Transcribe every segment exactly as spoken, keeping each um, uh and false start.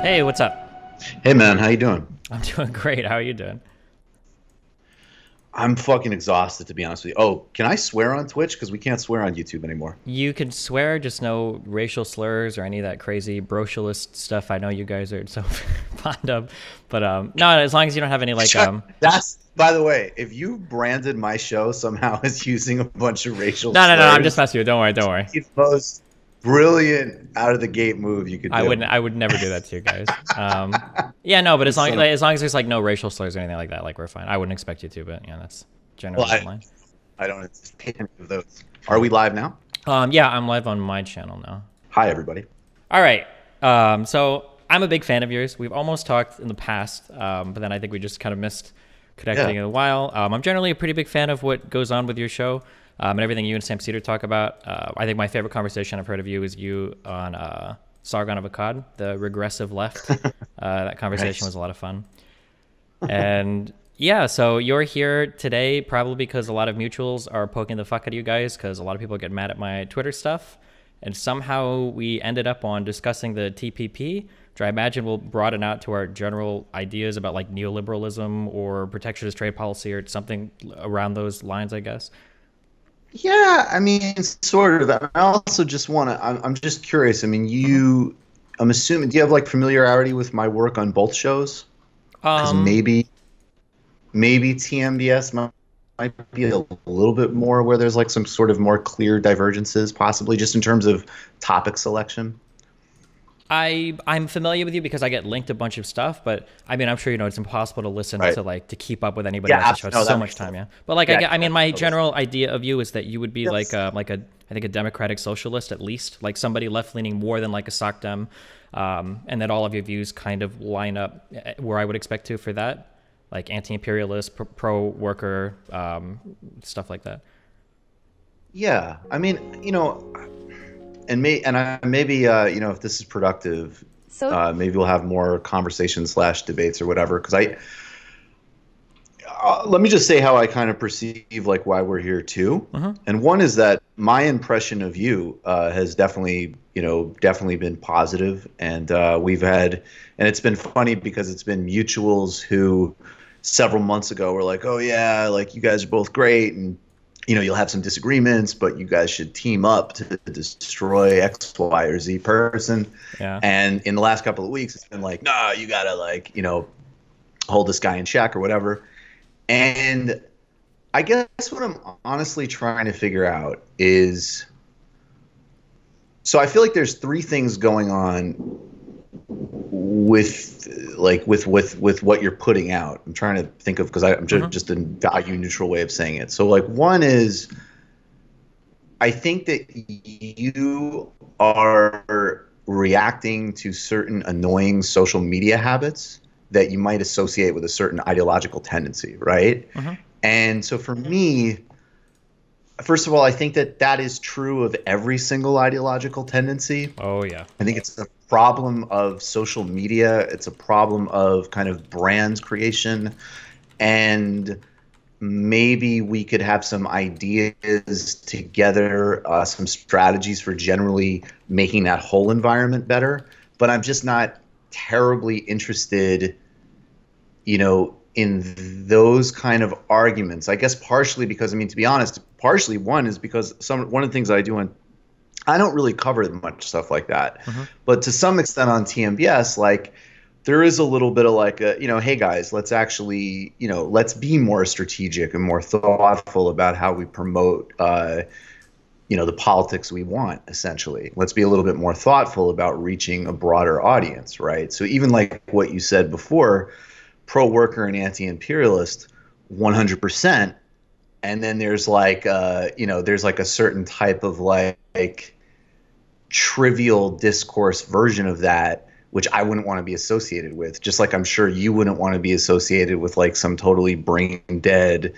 Hey, what's up? Hey, man, how you doing? I'm doing great. How are you doing? I'm fucking exhausted, to be honest with you. Oh, can I swear on Twitch? Because we can't swear on YouTube anymore. You can swear, just no racial slurs or any of that crazy brochurelist stuff. I know you guys are so fond of, but um, no, as long as you don't have any like um. That's by the way, if you branded my show somehow as using a bunch of racial. No, slurs, no, no, I'm just messing with you. Don't worry, don't worry. It's the most brilliant out of the gate move you could do. I wouldn't. I would never do that to you guys. Um, yeah, no, but as long like, as long as there's like no racial slurs or anything like that, like we're fine. I wouldn't expect you to, but yeah, that's generally well, mine. I don't anticipate any of those. Are we live now? Um, yeah, I'm live on my channel now. Hi, everybody. All right. Um, so I'm a big fan of yours. We've almost talked in the past, um, but then I think we just kind of missed connecting yeah. in a while. Um, I'm generally a pretty big fan of what goes on with your show. Um, and everything you and Sam Seder talk about. Uh, I think my favorite conversation I've heard of you is you on uh, Sargon of Akkad, the regressive left. Uh, that conversation nice. was a lot of fun. And yeah, so you're here today probably because a lot of mutuals are poking the fuck out of you guys because a lot of people get mad at my Twitter stuff. And somehow we ended up on discussing the T P P, which I imagine will broaden out to our general ideas about like neoliberalism or protectionist trade policy or something around those lines, I guess. Yeah, I mean, sort of. I also just want to, I'm, I'm just curious. I mean, you, I'm assuming, do you have like familiarity with my work on both shows? Um, maybe, maybe T M B S might, might be a little bit more where there's like some sort of more clear divergences, possibly just in terms of topic selection. I, I'm familiar with you because I get linked a bunch of stuff, but I mean, I'm sure, you know, it's impossible to listen right. to like, to keep up with anybody. Yeah, else. No, so much sense. time. Yeah. But like, yeah, I, get, I mean, my general idea of you is that you would be yes. like, a, like a, I think a democratic socialist, at least like somebody left leaning more than like a sock dem. Um, and that all of your views kind of line up where I would expect to for that, like anti-imperialist, pro worker, um, stuff like that. Yeah. I mean, you know, And may and I maybe uh, you know, if this is productive, so, uh, maybe we'll have more conversations slash debates or whatever. Because I uh, let me just say how I kind of perceive like why we're here too. Uh-huh. And one is that my impression of you uh, has definitely you know definitely been positive, and uh, we've had and it's been funny because it's been mutuals who several months ago were like, oh yeah, like you guys are both great and. You know, you'll have some disagreements, but you guys should team up to destroy X, Y, or Z person. Yeah. And in the last couple of weeks, it's been like, no, you gotta like, you know, hold this guy in check or whatever. And I guess what I'm honestly trying to figure out is, so I feel like there's three things going on with like with with with what you're putting out. I'm trying to think of because I'm just, mm-hmm. just a value neutral way of saying it. So like one is I think that you are reacting to certain annoying social media habits that you might associate with a certain ideological tendency, right? Mm-hmm. And so for me, first of all, I think that that is true of every single ideological tendency. Oh yeah. I think it's a problem of social media. It's a problem of kind of brand creation. And maybe we could have some ideas together, uh, some strategies for generally making that whole environment better. But I'm just not terribly interested, you know, in those kind of arguments. I guess partially because, I mean, to be honest, partially one is because some one of the things I do on I don't really cover much stuff like that. Mm-hmm. But to some extent on T M B S, like there is a little bit of like, a, you know, hey guys, let's actually, you know, let's be more strategic and more thoughtful about how we promote, uh, you know, the politics we want, essentially. Let's be a little bit more thoughtful about reaching a broader audience, right? So even like what you said before, pro-worker and anti-imperialist, one hundred percent. And then there's like, uh, you know, there's like a certain type of like trivial discourse version of that, which I wouldn't want to be associated with, just like I'm sure you wouldn't want to be associated with like some totally brain dead,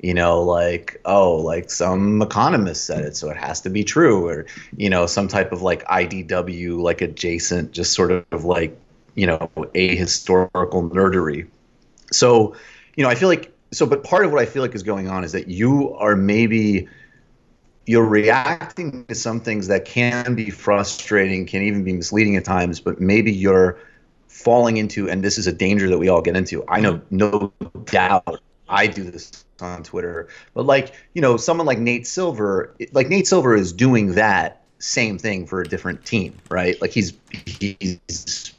you know, like, oh, like some economist said it, so it has to be true, or, you know, some type of like I D W, like adjacent, just sort of like, you know, ahistorical nerdery. So, you know, I feel like, so, but part of what I feel like is going on is that you are maybe you're reacting to some things that can be frustrating, can even be misleading at times, but maybe you're falling into, and this is a danger that we all get into. I know, no doubt, I do this on Twitter, but like, you know, someone like Nate Silver, like Nate Silver is doing that same thing for a different team, right? Like he's, he's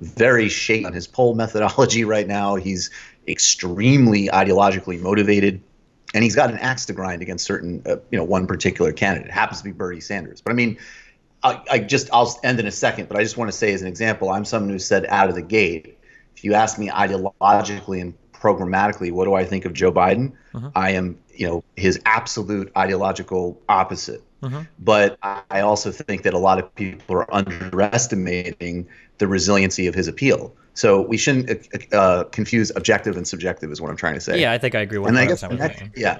very shaky on his poll methodology right now. He's extremely ideologically motivated, and he's got an axe to grind against certain, uh, you know, one particular candidate. It happens to be Bernie Sanders. But I mean, I, I just, I'll end in a second, but I just want to say as an example, I'm someone who said out of the gate, if you ask me ideologically and programmatically, what do I think of Joe Biden? Uh-huh. I am, you know, his absolute ideological opposite. Uh-huh. But I also think that a lot of people are underestimating the resiliency of his appeal. So we shouldn't uh, confuse objective and subjective is what I'm trying to say. Yeah, I think I agree with and that. I guess next, yeah.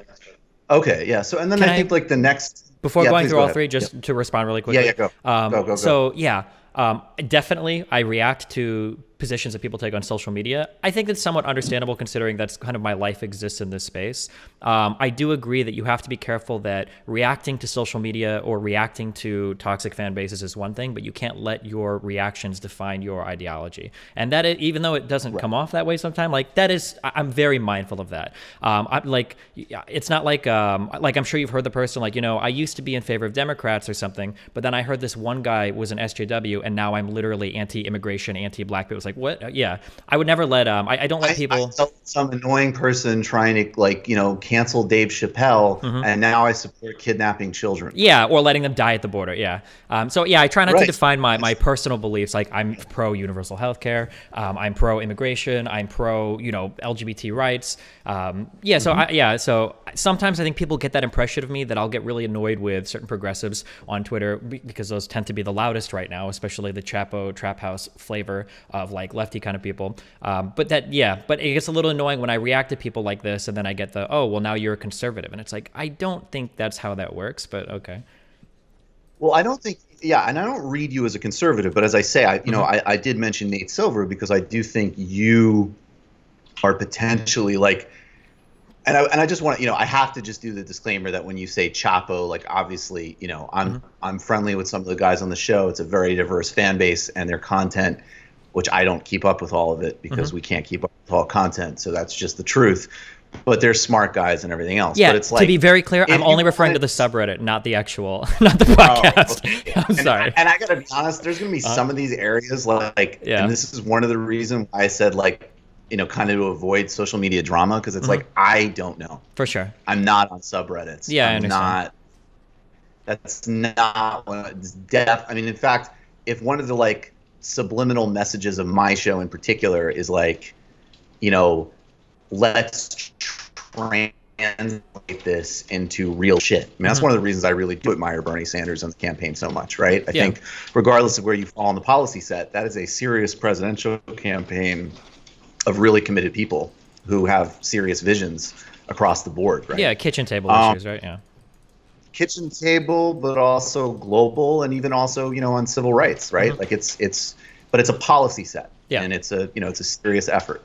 Okay, yeah. So and then I, I think like the next before yeah, going through go all ahead. three, just yeah. to respond really quickly. Yeah, yeah, go. Um, go, go, go. So yeah, um, definitely I react to positions that people take on social media. I think that's somewhat understandable considering that's kind of my life exists in this space. Um, I do agree that you have to be careful that reacting to social media or reacting to toxic fan bases is one thing, but you can't let your reactions define your ideology. And that, it, even though it doesn't right. come off that way sometimes, like that is, I'm very mindful of that. Um, I'm like, it's not like, um, like I'm sure you've heard the person like, you know, I used to be in favor of Democrats or something, but then I heard this one guy was an S J W and now I'm literally anti-immigration, anti-black people. Like what? Yeah, I would never let. Um, I, I don't let I, people. I saw some annoying person trying to like you know cancel Dave Chappelle, mm-hmm. and now I support kidnapping children. Yeah, or letting them die at the border. Yeah. Um. So yeah, I try not right. to define my my personal beliefs. Like I'm pro universal healthcare. Um. I'm pro immigration. I'm pro you know L G B T rights. Um. Yeah. So mm-hmm. I, yeah. So sometimes I think people get that impression of me that I'll get really annoyed with certain progressives on Twitter because those tend to be the loudest right now, especially the Chapo Trap House flavor of like lefty kind of people. Um, but that, yeah, but it gets a little annoying when I react to people like this and then I get the, oh, well now you're a conservative. And it's like, I don't think that's how that works, but okay. Well, I don't think, yeah, and I don't read you as a conservative, but as I say, I, you mm-hmm. know, I, I did mention Nate Silver because I do think you are potentially like, and I, and I just want to, you know, I have to just do the disclaimer that when you say Chapo, like obviously, you know, I'm, mm-hmm. I'm friendly with some of the guys on the show. It's a very diverse fan base and their content, which I don't keep up with all of it because mm-hmm. we can't keep up with all content. So that's just the truth. But they're smart guys and everything else. Yeah, but it's like, to be very clear, I'm only referring to the subreddit, not the actual, not the podcast. Oh, okay. I'm and, sorry. And I got to be honest, there's going to be some of these areas like, yeah. and this is one of the reasons why I said like, you know, kind of to avoid social media drama because it's mm-hmm. like, I don't know. For sure. I'm not on subreddits. Yeah, I'm I understand. not. That's not, it's def, I mean, in fact, if one of the like, subliminal messages of my show in particular is like, you know, let's translate this into real shit. I mean, that's mm-hmm. one of the reasons I really do admire Bernie Sanders and the campaign so much, right? I yeah. think regardless of where you fall on the policy set, that is a serious presidential campaign of really committed people who have serious visions across the board, right? Yeah, kitchen table um, issues, right? Yeah. Kitchen table, but also global, and even also you know on civil rights, right? Mm-hmm. Like it's it's, but it's a policy set, yeah. and it's a you know it's a serious effort.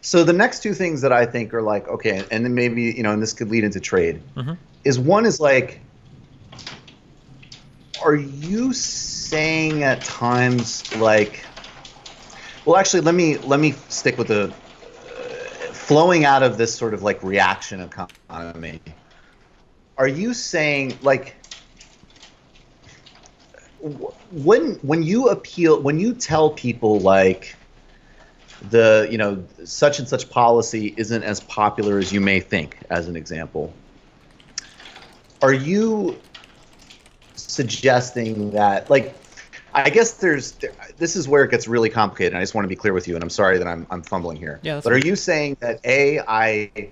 So the next two things that I think are like okay, and then maybe you know, and this could lead into trade, mm-hmm. is one is like, are you saying at times like, well actually let me let me stick with the uh, flowing out of this sort of like reaction economy. Are you saying like when when you appeal when you tell people like the you know such and such policy isn't as popular as you may think as an example, are you suggesting that like I guess there's this is where it gets really complicated and I just want to be clear with you and I'm sorry that I'm I'm fumbling here. Yeah, but are you saying that A I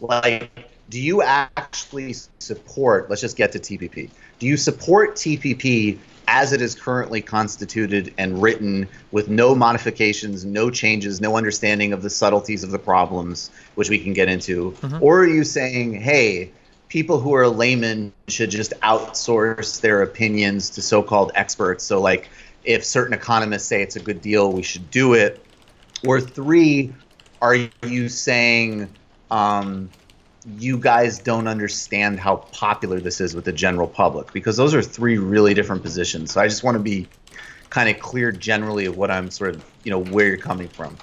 like do you actually support, let's just get to T P P. Do you support T P P as it is currently constituted and written with no modifications, no changes, no understanding of the subtleties of the problems, which we can get into? Mm-hmm. Or are you saying, hey, people who are laymen should just outsource their opinions to so-called experts. So like if certain economists say it's a good deal, we should do it. Or three, are you saying, um, you guys don't understand how popular this is with the general public? Because those are three really different positions. So I just want to be kind of clear generally of what I'm sort of, you know, where you're coming from.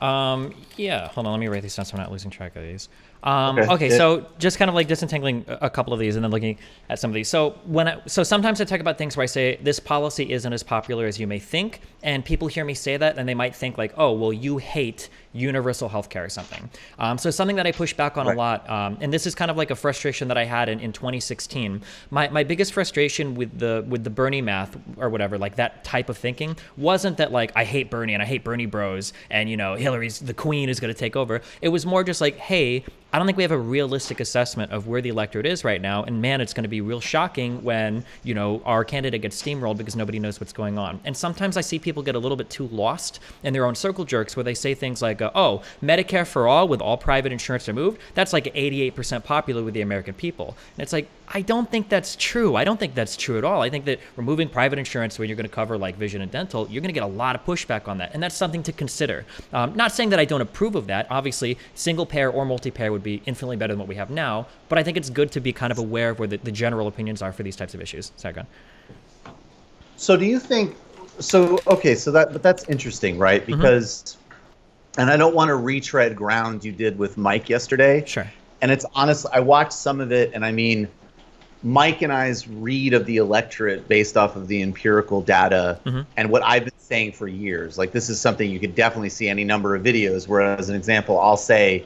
Um, yeah, hold on, let me write these down so I'm not losing track of these. Um, okay, okay, so just kind of like disentangling a couple of these and then looking at some of these. So when I, so sometimes I talk about things where I say this policy isn't as popular as you may think, and people hear me say that and they might think like, oh, well, you hate universal health care or something. Um, so something that I push back on right. a lot, um, and this is kind of like a frustration that I had in, in twenty sixteen. My my biggest frustration with the with the Bernie math or whatever, like that type of thinking, wasn't that like I hate Bernie and I hate Bernie bros and you know Hillary's the queen is going to take over. It was more just like, hey, I don't think we have a realistic assessment of where the electorate is right now. And man, it's going to be real shocking when, you know, our candidate gets steamrolled because nobody knows what's going on. And sometimes I see people get a little bit too lost in their own circle jerks where they say things like, uh, oh, Medicare for all with all private insurance removed. That's like eighty-eight percent popular with the American people. And it's like, I don't think that's true. I don't think that's true at all. I think that removing private insurance when you're going to cover like vision and dental, you're going to get a lot of pushback on that. And that's something to consider. Um, not saying that I don't approve of that. Obviously, single payer or multi-payer would be infinitely better than what we have now. But I think it's good to be kind of aware of where the, the general opinions are for these types of issues. Sargon. So do you think, so, okay, so that, but that's interesting, right? Because, mm-hmm. and I don't want to retread ground you did with Mike yesterday. Sure. And it's honestly, I watched some of it and I mean, Mike and I's read of the electorate based off of the empirical data mm-hmm. and what I've been saying for years. Like this is something you could definitely see any number of videos where as an example, I'll say,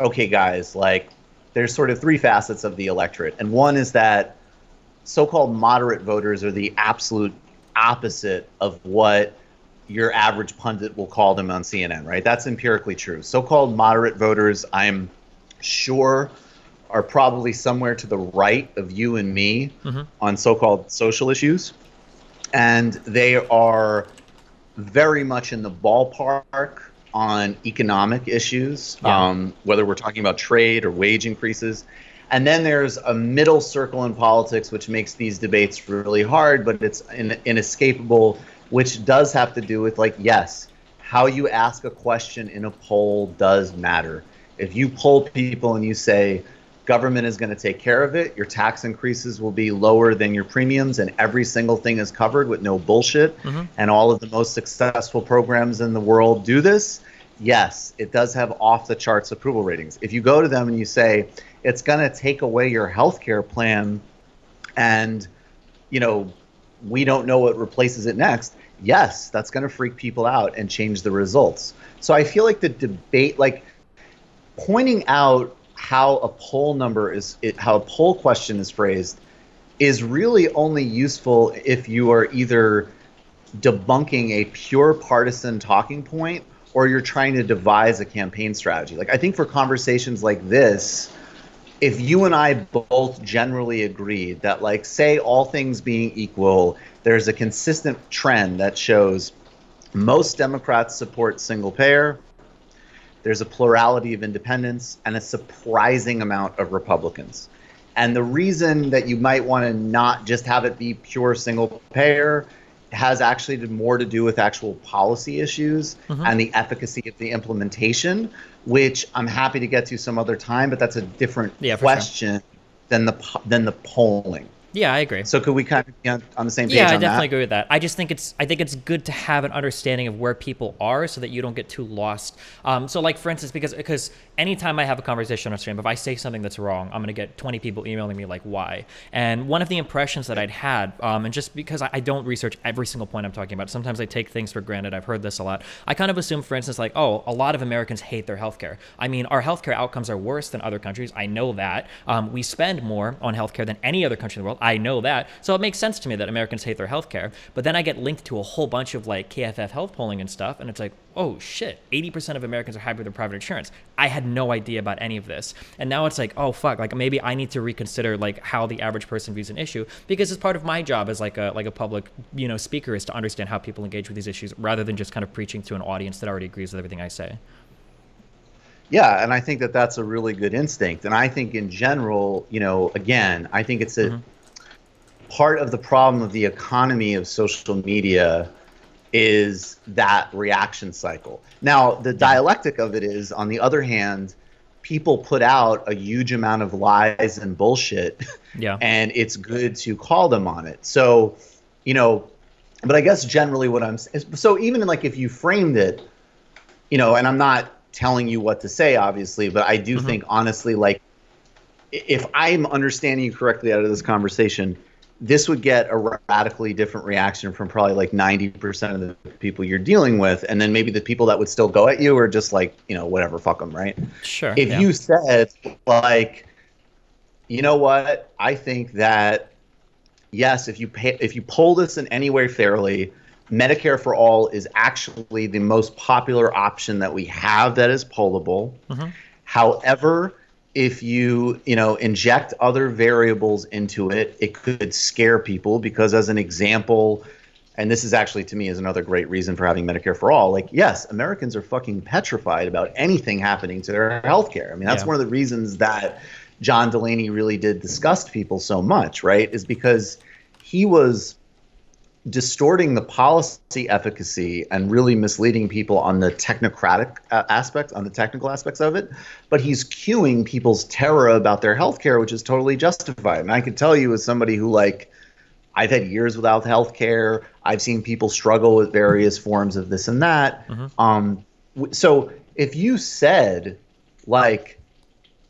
okay guys, like there's sort of three facets of the electorate. And one is that so-called moderate voters are the absolute opposite of what your average pundit will call them on C N N, right? That's empirically true. So-called moderate voters, I'm sure, are probably somewhere to the right of you and me mm-hmm. on so-called social issues. And they are very much in the ballpark on economic issues, yeah. um, whether we're talking about trade or wage increases. And then there's a middle circle in politics, which makes these debates really hard, but it's in, inescapable, which does have to do with like, yes, how you ask a question in a poll does matter. If you poll people and you say, government is going to take care of it. Your tax increases will be lower than your premiums, and every single thing is covered with no bullshit. Mm-hmm. And all of the most successful programs in the world do this. Yes, it does have off the charts approval ratings. If you go to them and you say, it's going to take away your healthcare plan and, you know, we don't know what replaces it next. Yes, that's going to freak people out and change the results. So I feel like the debate, like pointing out how a poll number is, it, how a poll question is phrased is really only useful if you are either debunking a pure partisan talking point or you're trying to devise a campaign strategy. Like I think for conversations like this, if you and I both generally agreed that like, say all things being equal, there's a consistent trend that shows most Democrats support single payer, there's a plurality of independents and a surprising amount of Republicans. And the reason that you might want to not just have it be pure single payer has actually more to do with actual policy issues mm-hmm. and the efficacy of the implementation, which I'm happy to get to some other time, but that's a different yeah, question sure. than the than the polling. Yeah, I agree. So could we kind of be on, on the same page on that? Yeah, I definitely agree with that. I just think it's I think it's good to have an understanding of where people are so that you don't get too lost. Um, so like, for instance, because because anytime I have a conversation on stream, if I say something that's wrong, I'm going to get twenty people emailing me like, why? And one of the impressions that I'd had, um, and just because I, I don't research every single point I'm talking about, sometimes I take things for granted. I've heard this a lot. I kind of assume, for instance, like, oh, a lot of Americans hate their healthcare. I mean, our healthcare outcomes are worse than other countries. I know that. Um, we spend more on healthcare than any other country in the world. I know that. So it makes sense to me that Americans hate their healthcare. But then I get linked to a whole bunch of like K F F health polling and stuff. And it's like, oh shit, eighty percent of Americans are happy with their private insurance. I had no idea about any of this. And now it's like, oh fuck, like maybe I need to reconsider like how the average person views an issue, because it's part of my job as like a, like a public, you know, speaker is to understand how people engage with these issues rather than just kind of preaching to an audience that already agrees with everything I say. Yeah, and I think that that's a really good instinct. And I think in general, you know, again, I think it's a, mm-hmm. part of the problem of the economy of social media is that reaction cycle. Now, the dialectic of it is, on the other hand, people put out a huge amount of lies and bullshit, yeah. and it's good to call them on it. So, you know, But I guess generally what I'm – so even in like if you framed it, you know, and I'm not telling you what to say obviously, but I do mm-hmm. think honestly like if I'm understanding you correctly out of this conversation, this would get a radically different reaction from probably like ninety percent of the people you're dealing with. And then maybe the people that would still go at you are just like, you know, whatever, fuck them, right? Sure. If yeah. you said like, you know what, I think that – yes, if you pay, if you poll this in any way fairly, Medicare for all is actually the most popular option that we have that is pollable. Mm-hmm. However, if you you know inject other variables into it, it could scare people because, as an example, and this is actually to me is another great reason for having Medicare for all. Like, yes, Americans are fucking petrified about anything happening to their healthcare. I mean, that's yeah. one of the reasons that John Delaney really did disgust people so much, right, is because he was distorting the policy efficacy and really misleading people on the technocratic uh, aspects, on the technical aspects of it. But he's cueing people's terror about their healthcare, which is totally justified. And I can tell you as somebody who, like, I've had years without healthcare. I've seen people struggle with various forms of this and that. Mm-hmm. Um, so if you said, like,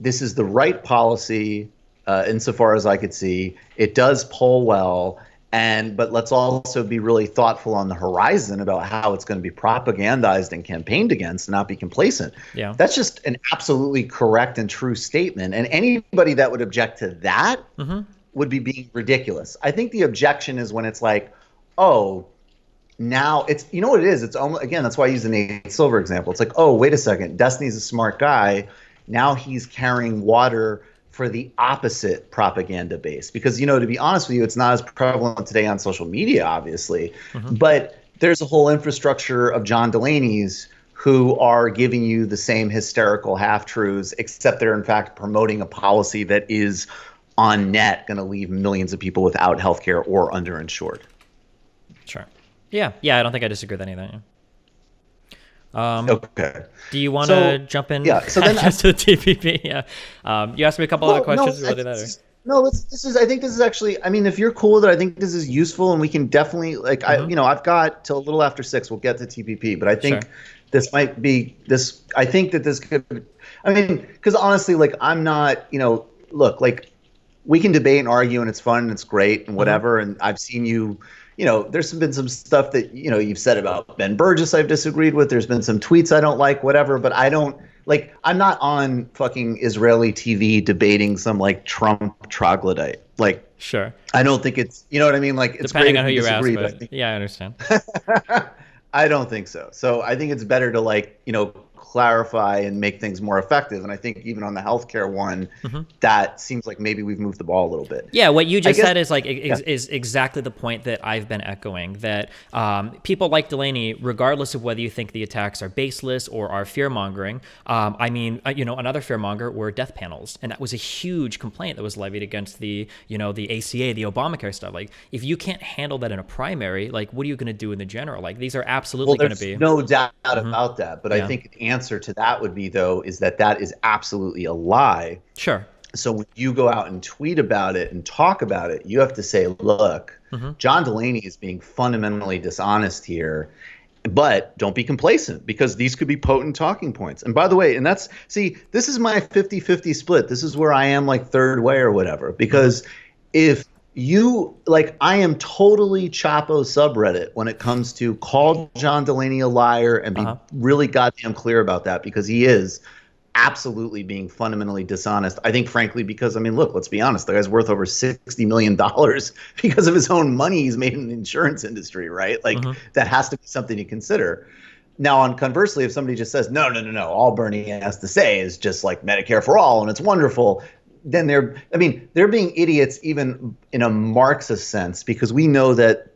this is the right policy, uh, insofar as I could see. It does poll well, and but let's also be really thoughtful on the horizon about how it's going to be propagandized and campaigned against, and not be complacent. Yeah, that's just an absolutely correct and true statement. And anybody that would object to that mm-hmm. would be being ridiculous. I think the objection is when it's like, oh, now it's you know what it is. It's almost again that's why I use the Nate Silver example. It's like, oh, wait a second, Destiny's a smart guy. Now he's carrying water for the opposite propaganda base. Because, you know, to be honest with you, it's not as prevalent today on social media, obviously. Mm-hmm. But there's a whole infrastructure of John Delaney's who are giving you the same hysterical half-truths, except they're, in fact, promoting a policy that is on net going to leave millions of people without health care or underinsured. Sure. Yeah. Yeah, I don't think I disagree with any of that. Yeah. Um, okay. Do you want to so, jump in? Yeah. So then I, to the T P P. Yeah. Um, you asked me a couple well, other questions. No, really I, that no this, this is. I think this is actually. I mean, if you're cool with it, I think this is useful, and we can definitely like. Mm-hmm. I, you know, I've got till a little after six. We'll get to T P P, but I think sure. this might be this. I think that this could. I mean, because honestly, like, I'm not. You know, look, like, we can debate and argue, and it's fun, and it's great, and whatever. Mm-hmm. And I've seen you. You know, there's been some stuff that, you know, you've said about Ben Burgess I've disagreed with. There's been some tweets I don't like, whatever. But I don't like I'm not on fucking Israeli T V debating some like Trump troglodyte. Like, sure. I don't think it's you know what I mean? Like, it's depending on who you ask. But I think, yeah, I understand. I don't think so. So I think it's better to, like, you know, clarify and make things more effective. And I think even on the healthcare one, mm-hmm. that seems like maybe we've moved the ball a little bit. Yeah, what you just guess, said is like yeah. is, is exactly the point that I've been echoing, that um, people like Delaney, regardless of whether you think the attacks are baseless or are fear-mongering, um, I mean, you know, another fear-monger were death panels. And that was a huge complaint that was levied against the, you know, the A C A, the Obamacare stuff. Like, if you can't handle that in a primary, like, what are you going to do in the general? Like, these are absolutely well, going to be. No doubt mm-hmm. about that. But yeah. I think the answer answer to that would be, though, is that that is absolutely a lie. Sure. So when you go out and tweet about it and talk about it, you have to say, look, mm-hmm. John Delaney is being fundamentally dishonest here, but don't be complacent because these could be potent talking points. And by the way, and that's see, this is my fifty fifty split. This is where I am like third way or whatever, because mm-hmm. if you like, I am totally Chapo subreddit when it comes to call John Delaney a liar and be uh-huh. really goddamn clear about that, because he is absolutely being fundamentally dishonest. I think, frankly, because I mean, look, let's be honest, the guy's worth over sixty million dollars because of his own money he's made in the insurance industry, right? Like, uh-huh. that has to be something to consider. Now, on conversely, if somebody just says, no, no, no, no, all Bernie has to say is just like Medicare for all and it's wonderful. Then they're, I mean, they're being idiots even in a Marxist sense, because we know that,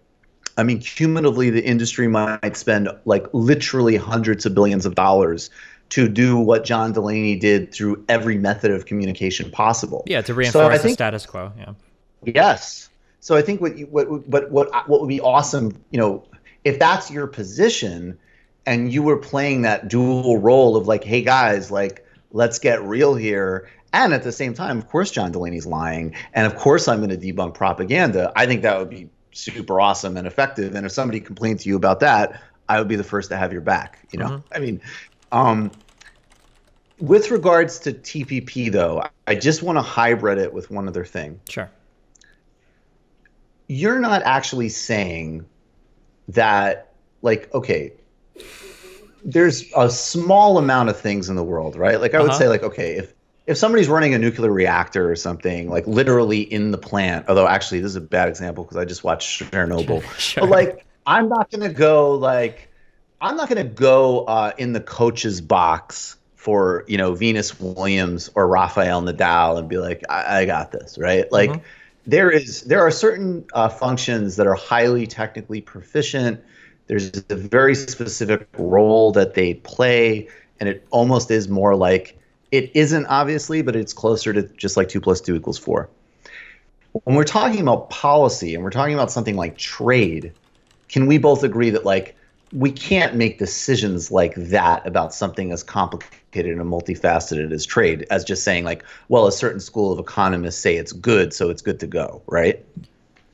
I mean, cumulatively the industry might spend like literally hundreds of billions of dollars to do what John Delaney did through every method of communication possible. Yeah, to reinforce so I think, the status quo. Yeah. Yes. So I think what you, what, but what, what would be awesome, you know, if that's your position and you were playing that dual role of like, hey guys, like, let's get real here. And at the same time, of course, John Delaney's lying. And of course, I'm going to debunk propaganda. I think that would be super awesome and effective. And if somebody complained to you about that, I would be the first to have your back. You know, mm-hmm. I mean, um, with regards to T P P, though, I just want to hybrid it with one other thing. Sure. You're not actually saying that, like, okay, there's a small amount of things in the world, right? Like I would uh-huh. say, like, okay, if if somebody's running a nuclear reactor or something, like literally in the plant, although actually this is a bad example because I just watched Chernobyl. Sure. But like, I'm not going to go like, I'm not going to go uh, in the coach's box for, you know, Venus Williams or Rafael Nadal and be like, I, I got this, right? Like mm-hmm. there is, there are certain uh, functions that are highly technically proficient. There's a very specific role that they play. And it almost is more like, it isn't obviously, but it's closer to just like two plus two equals four. When we're talking about policy and we're talking about something like trade, can we both agree that like we can't make decisions like that about something as complicated and multifaceted as trade as just saying like, well, a certain school of economists say it's good, so it's good to go, right?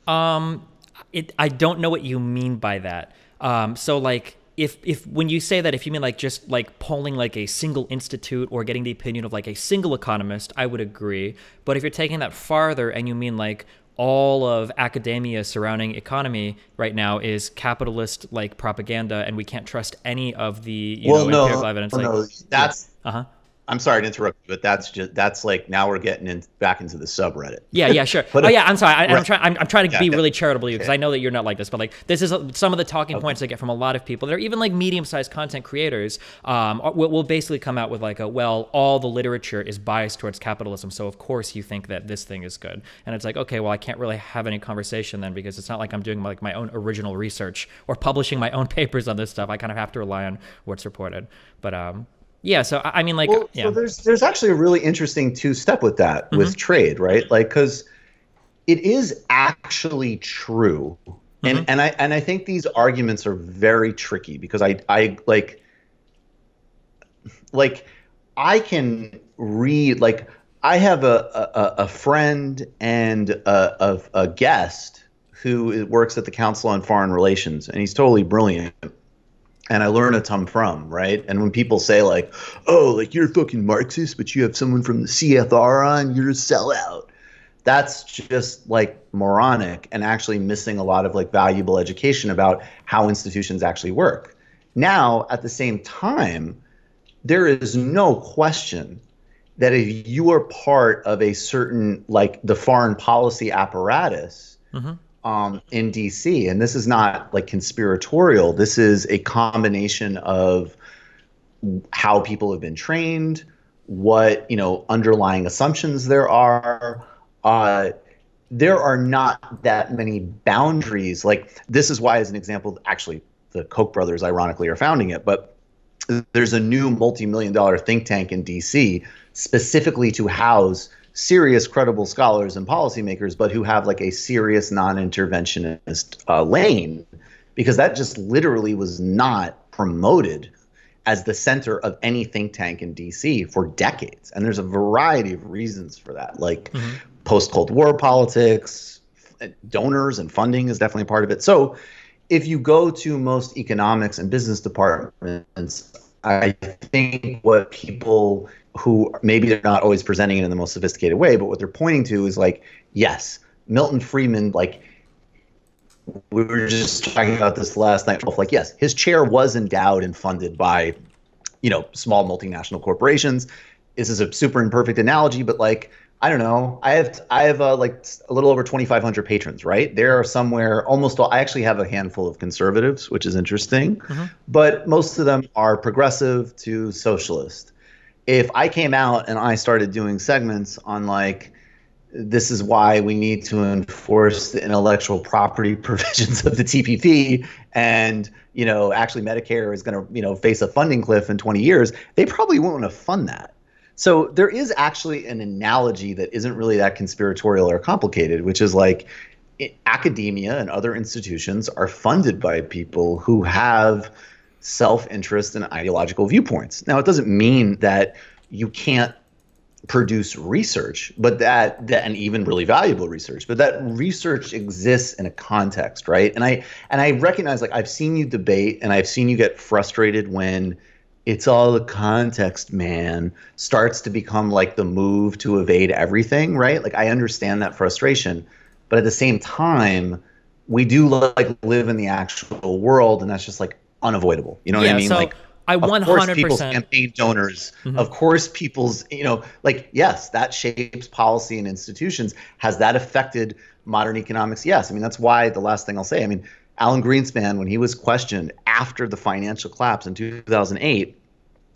Um, it, I don't know what you mean by that. Um, so like, If, if when you say that, if you mean like just like polling like a single institute or getting the opinion of like a single economist, I would agree. But if you're taking that farther and you mean like all of academia surrounding economy right now is capitalist like propaganda and we can't trust any of the you well, know, no, empirical evidence. Well, like, no, that's yeah. uh-huh. I'm sorry to interrupt you, but that's just that's like now we're getting in back into the subreddit. Yeah, yeah, sure. oh, yeah, I'm sorry. I, I'm trying. I'm, I'm trying to yeah, be really charitable to you because okay. I know that you're not like this. But like, this is a, some of the talking okay. points I get from a lot of people that are even like medium-sized content creators. Um, will, will basically come out with like a well, all the literature is biased towards capitalism, so of course you think that this thing is good. And it's like, okay, well, I can't really have any conversation then because it's not like I'm doing like my own original research or publishing my own papers on this stuff. I kind of have to rely on what's reported. But um. Yeah, so I mean, like, well, yeah. So there's there's actually a really interesting two step with that mm-hmm. with trade, right? Like, because it is actually true, mm-hmm. and and I and I think these arguments are very tricky because I I like like I can read like I have a a, a friend and a, a a guest who works at the Council on Foreign Relations, and he's totally brilliant. And I learn a ton from, right? And when people say like, oh, like you're fucking Marxist, but you have someone from the C F R on, you're a sellout. That's just like moronic and actually missing a lot of like valuable education about how institutions actually work. Now, at the same time, there is no question that if you are part of a certain like the foreign policy apparatus, mm-hmm. Um, in D C, and this is not like conspiratorial, this is a combination of how people have been trained, what, you know, underlying assumptions there are. Uh, there are not that many boundaries. Like this is why, as an example, actually the Koch brothers ironically are founding it, but there's a new multi-million dollar think tank in D C specifically to house serious, credible scholars and policymakers, but who have like a serious non-interventionist uh, lane, because that just literally was not promoted as the center of any think tank in D C for decades. And there's a variety of reasons for that, like mm-hmm. post-Cold War politics, donors and funding is definitely part of it. So if you go to most economics and business departments, I think what people who maybe they're not always presenting it in the most sophisticated way, but what they're pointing to is like, yes, Milton Friedman, like we were just talking about this last night, like, yes, his chair was endowed and funded by, you know, small multinational corporations. This is a super imperfect analogy, but like, I don't know, I have, I have uh, like a little over twenty-five hundred patrons, right? There are somewhere almost all, I actually have a handful of conservatives, which is interesting, mm-hmm. but most of them are progressive to socialist. If I came out and I started doing segments on like, this is why we need to enforce the intellectual property provisions of the T P P and, you know, actually Medicare is going to, you know, face a funding cliff in twenty years, they probably won't want to fund that. So there is actually an analogy that isn't really that conspiratorial or complicated, which is like it, academia and other institutions are funded by people who have self-interest and ideological viewpoints. Now, it doesn't mean that you can't produce research, but that, that and even really valuable research, but that research exists in a context, right? And I and I recognize, like, I've seen you debate and I've seen you get frustrated when it's all the context, man, starts to become like the move to evade everything, right? Like, I understand that frustration, but at the same time, we do like live in the actual world, and that's just like unavoidable. You know what yeah, I mean? So like, I one hundred percent. Of course people's campaign donors, mm-hmm. of course people's, you know, like, yes, that shapes policy and institutions. Has that affected modern economics? Yes. I mean, that's why the last thing I'll say, I mean, Alan Greenspan, when he was questioned after the financial collapse in two thousand eight,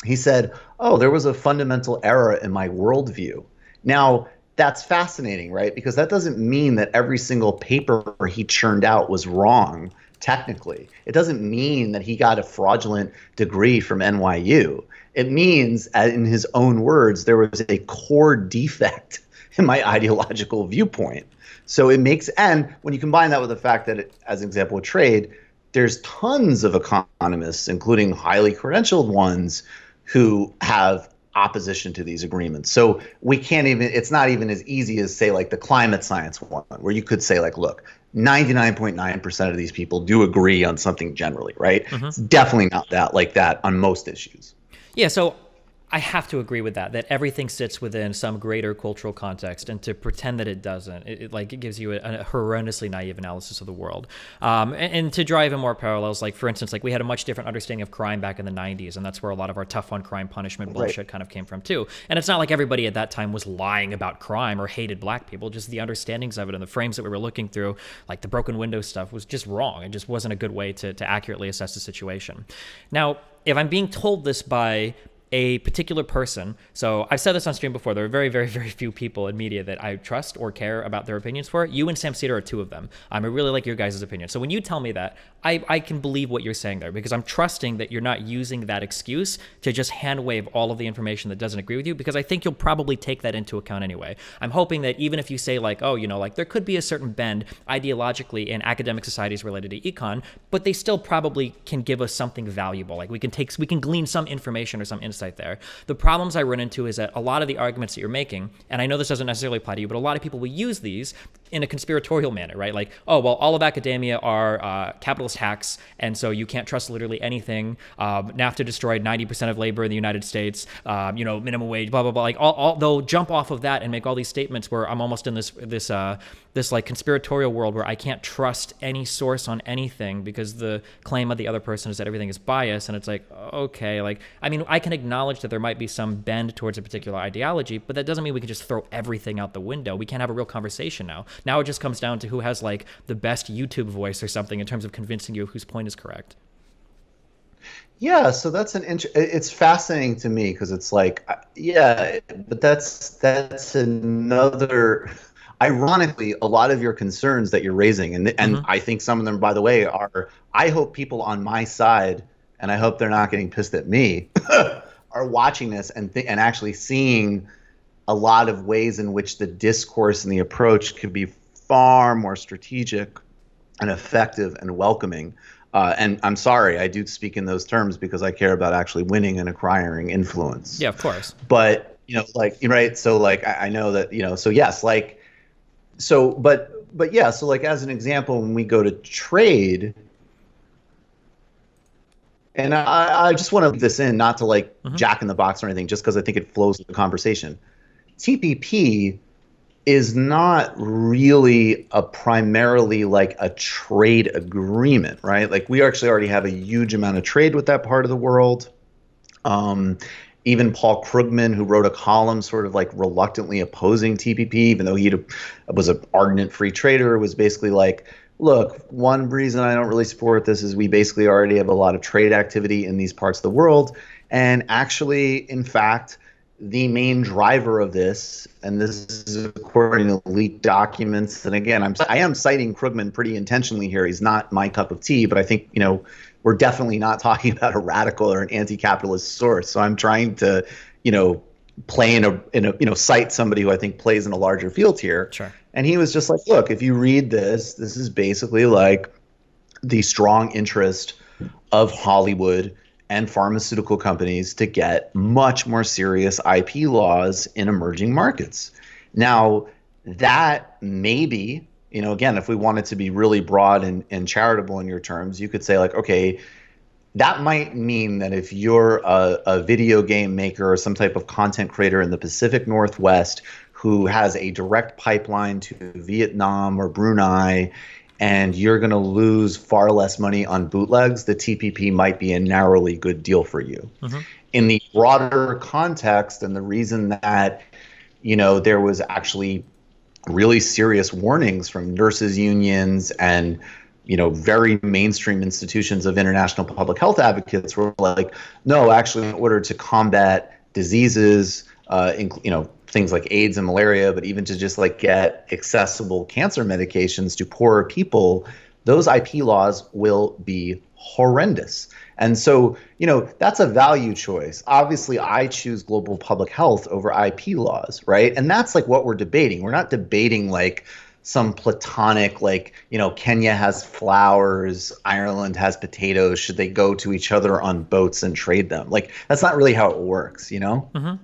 he said, oh, there was a fundamental error in my worldview. Now, that's fascinating, right? Because that doesn't mean that every single paper he churned out was wrong. Technically, it doesn't mean that he got a fraudulent degree from N Y U. It means, in his own words, there was a core defect in my ideological viewpoint. So it makes, and when you combine that with the fact that, it, as an example of trade, there's tons of economists, including highly credentialed ones, who have opposition to these agreements. So we can't even, it's not even as easy as, say, like the climate science one, where you could say, like, look, ninety-nine point nine percent of these people do agree on something generally, right? Mm-hmm. It's definitely not that like that on most issues. Yeah, so I have to agree with that, that everything sits within some greater cultural context, and to pretend that it doesn't, it, it like it gives you a, a horrendously naive analysis of the world. Um, and, and to draw even more parallels, like, for instance, like, we had a much different understanding of crime back in the nineties, and that's where a lot of our tough on crime punishment bullshit right. kind of came from too. And it's not like everybody at that time was lying about crime or hated black people, just the understandings of it and the frames that we were looking through, like the broken window stuff, was just wrong. It just wasn't a good way to, to accurately assess the situation. Now, if I'm being told this by a particular person, so I've said this on stream before, there are very, very, very few people in media that I trust or care about their opinions for. You and Sam Seder are two of them. Um, I really like your guys' opinion. So when you tell me that, I, I can believe what you're saying there, because I'm trusting that you're not using that excuse to just hand wave all of the information that doesn't agree with you, because I think you'll probably take that into account anyway. I'm hoping that even if you say, like, oh, you know, like, there could be a certain bend ideologically in academic societies related to econ, but they still probably can give us something valuable. Like, we can take, we can glean some information or some insight there. The problems I run into is that a lot of the arguments that you're making, and I know this doesn't necessarily apply to you, but a lot of people will use these in a conspiratorial manner, right? Like, oh, well, all of academia are uh, capitalist hacks, and so you can't trust literally anything. Um, NAFTA destroyed ninety percent of labor in the United States, um, you know, minimum wage, blah, blah, blah. Like, all, all, they'll jump off of that and make all these statements where I'm almost in this, this, uh, this like conspiratorial world where I can't trust any source on anything because the claim of the other person is that everything is biased. And it's like, okay, like, I mean, I can acknowledge that there might be some bend towards a particular ideology, but that doesn't mean we can just throw everything out the window. We can't have a real conversation now. Now it just comes down to who has, like, the best YouTube voice or something in terms of convincing you whose point is correct. Yeah, so that's an int- it's fascinating to me, because it's like, yeah, but that's that's another. Ironically, a lot of your concerns that you're raising, and and mm-hmm. I think some of them, by the way, are, I hope people on my side, and I hope they're not getting pissed at me, are watching this and th- and actually seeing a lot of ways in which the discourse and the approach could be far more strategic and effective and welcoming. Uh, and I'm sorry, I do speak in those terms because I care about actually winning and acquiring influence. Yeah, of course. But, you know, like, right. So, like, I, I know that, you know, so yes, like, so, but, but yeah, so, like, as an example, when we go to trade, and I, I just want to put this in, not to, like, mm-hmm. jack in the box or anything, just because I think it flows with the conversation. T P P is not really a primarily like a trade agreement, right? Like, we actually already have a huge amount of trade with that part of the world. Um, even Paul Krugman, who wrote a column sort of like reluctantly opposing T P P, even though he was an ardent free trader, was basically like, look, one reason I don't really support this is we basically already have a lot of trade activity in these parts of the world. And actually, in fact, the main driver of this, and this is according to leaked documents, and again, I'm, I am citing Krugman pretty intentionally here. He's not my cup of tea, but I think, you know, we're definitely not talking about a radical or an anti-capitalist source. So I'm trying to, you know, play in a, in a, you know, cite somebody who I think plays in a larger field here. Sure. And he was just like, look, if you read this, this is basically like the strong interest of Hollywood and pharmaceutical companies to get much more serious I P laws in emerging markets. Now, that maybe, you know, again, if we wanted to be really broad and, and charitable in your terms, you could say like, okay, that might mean that if you're a, a video game maker or some type of content creator in the Pacific Northwest who has a direct pipeline to Vietnam or Brunei, and you're going to lose far less money on bootlegs, the T P P might be a narrowly good deal for you. Mm-hmm. In the broader context, and the reason that, you know, there was actually really serious warnings from nurses unions and, you know, very mainstream institutions of international public health advocates were like, no, actually, in order to combat diseases, uh, in, you know, things like AIDS and malaria, but even to just like get accessible cancer medications to poorer people, those I P laws will be horrendous. And so, you know, that's a value choice. Obviously, I choose global public health over I P laws, right? And that's like what we're debating. We're not debating like some platonic, like, you know, Kenya has flowers, Ireland has potatoes, should they go to each other on boats and trade them? Like, that's not really how it works, you know? Mm-hmm.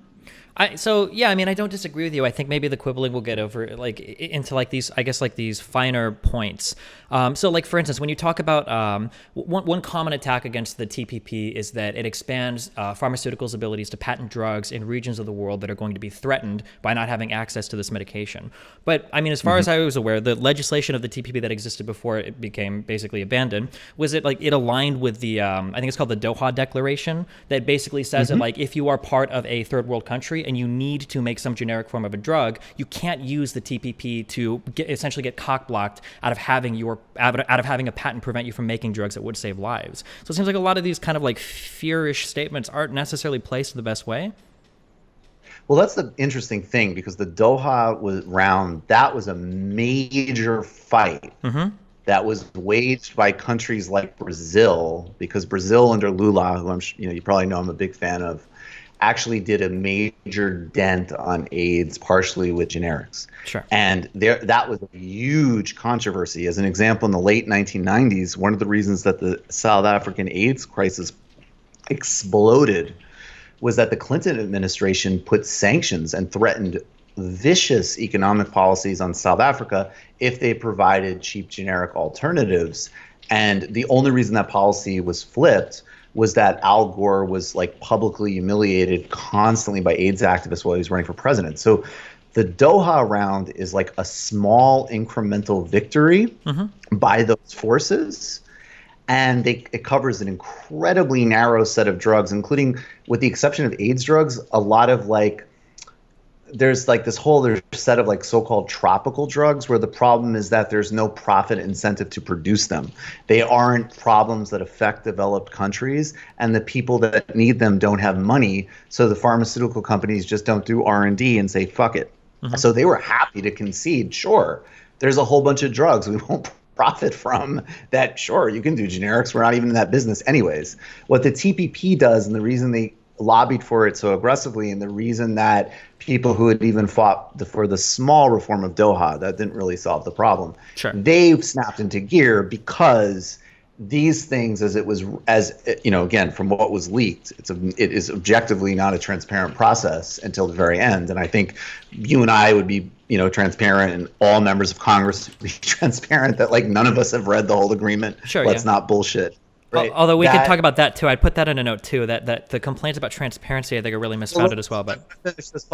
I, so, yeah, I mean, I don't disagree with you. I think maybe the quibbling will get over, like, into, like, these, I guess, like, these finer points. Um, so, like, for instance, when you talk about, um, one, one common attack against the T P P is that it expands uh, pharmaceuticals' abilities to patent drugs in regions of the world that are going to be threatened by not having access to this medication. But, I mean, as far mm-hmm. as I was aware, the legislation of the T P P that existed before it became basically abandoned was it, like, it aligned with the, um, I think it's called the Doha Declaration, that basically says mm-hmm. that, like, if you are part of a third world country, and you need to make some generic form of a drug, you can't use the T P P to get, essentially get cock-blocked out of having your out of, out of having a patent prevent you from making drugs that would save lives. So it seems like a lot of these kind of like fearish statements aren't necessarily placed the best way. Well, that's the interesting thing, because the Doha was round, that was a major fight mm-hmm. that was waged by countries like Brazil, because Brazil under Lula, who I'm you know you probably know I'm a big fan of, actually did a major dent on AIDS, partially with generics. Sure. And there, that was a huge controversy. As an example, in the late nineteen nineties, one of the reasons that the South African AIDS crisis exploded was that the Clinton administration put sanctions and threatened vicious economic policies on South Africa if they provided cheap generic alternatives. And the only reason that policy was flipped was that Al Gore was like publicly humiliated constantly by AIDS activists while he was running for president. So the Doha round is like a small incremental victory mm-hmm. by those forces. And they, it covers an incredibly narrow set of drugs, including, with the exception of AIDS drugs, a lot of like, there's like this whole other set of like so-called tropical drugs where the problem is that there's no profit incentive to produce them. They aren't problems that affect developed countries, and the people that need them don't have money, so the pharmaceutical companies just don't do R and D and say, fuck it. Mm-hmm. So they were happy to concede, sure, there's a whole bunch of drugs we won't profit from that, sure, you can do generics, we're not even in that business anyways. What the T P P does, and the reason they lobbied for it so aggressively, and the reason that people who had even fought the, for the small reform of Doha, that didn't really solve the problem, sure, they've snapped into gear because these things, as it was, as you know, again, from what was leaked, it's a, it is objectively not a transparent process until the very end. And I think you and I would be, you know, transparent, and all members of Congress would be transparent that like none of us have read the whole agreement. Sure, let's yeah. not bullshit. Right. Although we that, could talk about that too. I'd put that in a note too. That that the complaints about transparency, I think, are really misfounded as well. But I want to finish this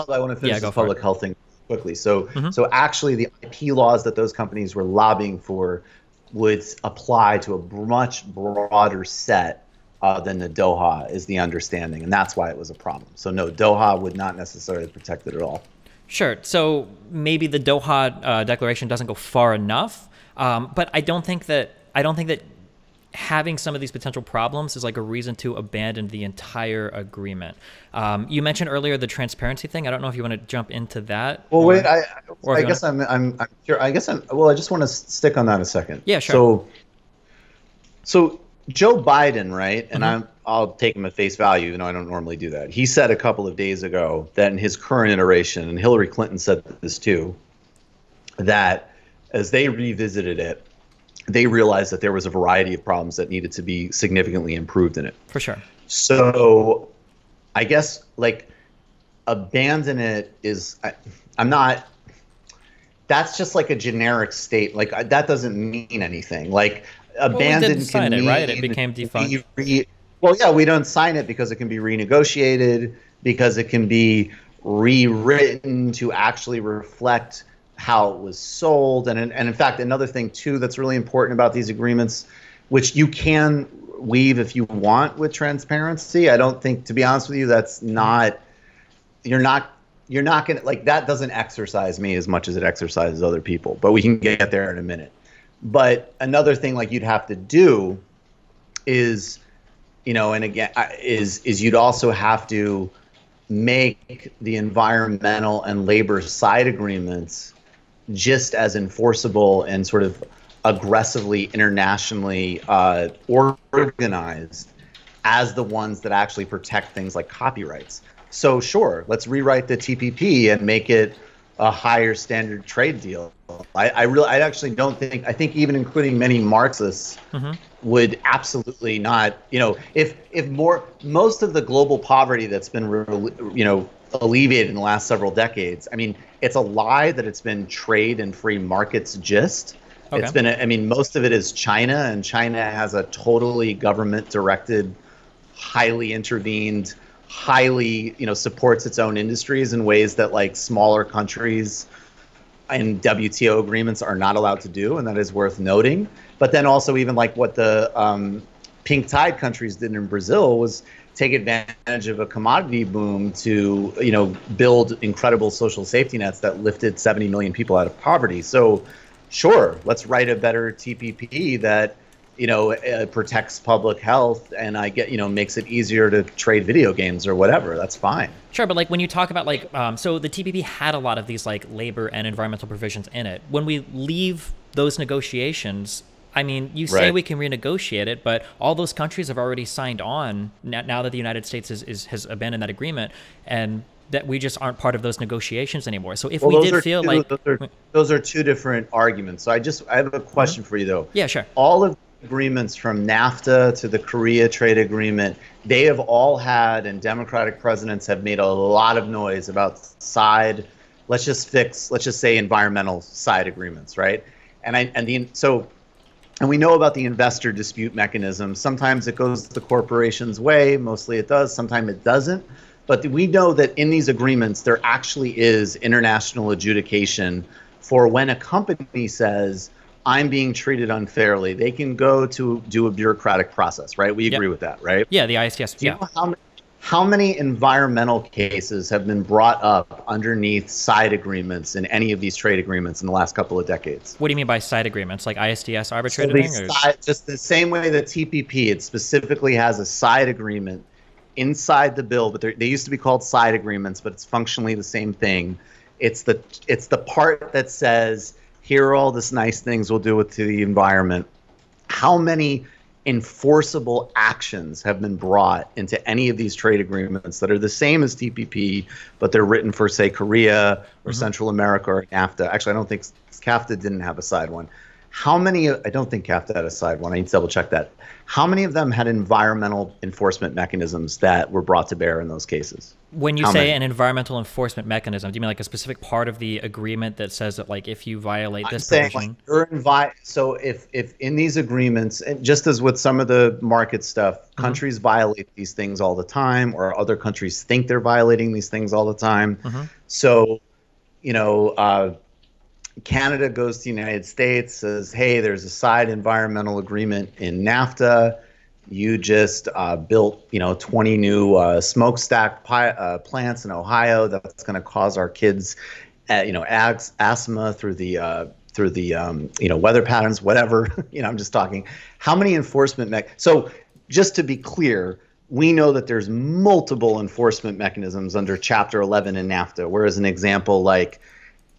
public yeah, health thing quickly. So mm-hmm. so actually, the I P laws that those companies were lobbying for would apply to a much broader set uh, than the Doha is the understanding, and that's why it was a problem. So no, Doha would not necessarily protect it at all. Sure. So maybe the Doha uh, declaration doesn't go far enough, um, but I don't think that I don't think that. having some of these potential problems is like a reason to abandon the entire agreement. Um, you mentioned earlier the transparency thing. I don't know if you want to jump into that. Well, or, wait. I, I guess I'm, I'm. I'm. Sure. I guess I'm. Well, I just want to stick on that a second. Yeah. Sure. So, so Joe Biden, right? And mm-hmm. I'm. I'll take him at face value, even though I don't normally do that. He said a couple of days ago that in his current iteration, and Hillary Clinton said this too, that as they revisited it, they realized that there was a variety of problems that needed to be significantly improved in it. For sure. So I guess like abandon it is, I, I'm not, that's just like a generic state. Like I, that doesn't mean anything. Like abandon well, we didn't sign it, right? It became defunct. Be re, well, yeah, we don't sign it because it can be renegotiated, because it can be rewritten to actually reflect how it was sold. And, and in fact, another thing too that's really important about these agreements, which you can weave if you want with transparency. I don't think, to be honest with you, that's not, you're not, you're not gonna, like that doesn't exercise me as much as it exercises other people, but we can get there in a minute. But another thing like you'd have to do is, you know, and again, is, is you'd also have to make the environmental and labor side agreements just as enforceable and sort of aggressively internationally uh, organized as the ones that actually protect things like copyrights. So sure, let's rewrite the T P P and make it a higher standard trade deal. I, I really, I actually don't think, I think even including many Marxists mm-hmm. would absolutely not, you know, if, if more, most of the global poverty that's been, re, you know, alleviated in the last several decades, I mean, it's a lie that it's been trade and free markets gist. Okay. It's been, I mean, most of it is China, and China has a totally government directed, highly intervened, highly, you know, supports its own industries in ways that like smaller countries and W T O agreements are not allowed to do, and that is worth noting. But then also even like what the um, pink tide countries did in Brazil was take advantage of a commodity boom to, you know, build incredible social safety nets that lifted seventy million people out of poverty. So sure, let's write a better T P P that, you know, uh, protects public health, and I get, you know, makes it easier to trade video games or whatever. That's fine. Sure, but like when you talk about like, um, so the T P P had a lot of these like labor and environmental provisions in it. When we leave those negotiations, I mean, you say right. we can renegotiate it, but all those countries have already signed on now that the United States is, is has abandoned that agreement, and that we just aren't part of those negotiations anymore. So if well, we did feel two, like those are, those are two different arguments. So I just I have a question mm-hmm. for you though. Yeah, sure. All of agreements from NAFTA to the Korea trade agreement, they have all had, and Democratic presidents have made a lot of noise about side, let's just fix, let's just say environmental side agreements, right? And I and the so, and we know about the investor dispute mechanism. Sometimes it goes the corporation's way, mostly it does, sometimes it doesn't. But we know that in these agreements, there actually is international adjudication for when a company says, I'm being treated unfairly, they can go to do a bureaucratic process, right? We agree yep. with that, right? Yeah, the I S D S. Do you yeah. know how, how many environmental cases have been brought up underneath side agreements in any of these trade agreements in the last couple of decades? What do you mean by side agreements? Like I S D S arbitrated? So side, just the same way that T P P, it specifically has a side agreement inside the bill, but they used to be called side agreements, but it's functionally the same thing. It's the it's the part that says, here are all this nice things we'll do with to the environment. How many enforceable actions have been brought into any of these trade agreements that are the same as T P P, but they're written for, say, Korea or mm-hmm. Central America or NAFTA? Actually, I don't think CAFTA didn't have a side one. How many, I don't think CAFTA had a side one. I need to double check that. How many of them had environmental enforcement mechanisms that were brought to bear in those cases? When you How say many? An environmental enforcement mechanism, do you mean like a specific part of the agreement that says that like if you violate I'm this saying, provision? Like, you're invi so if, if in these agreements, and just as with some of the market stuff, mm-hmm. countries violate these things all the time, or other countries think they're violating these things all the time. Mm-hmm. So, you know, uh, Canada goes to the United States, says, hey, there's a side environmental agreement in NAFTA. You just uh, built, you know, twenty new uh, smokestack pi uh, plants in Ohio. That's going to cause our kids, uh, you know, asthma through the, uh, through the, um, you know, weather patterns, whatever. You know, I'm just talking. How many enforcement me- So just to be clear, we know that there's multiple enforcement mechanisms under Chapter eleven in NAFTA. Whereas an example, like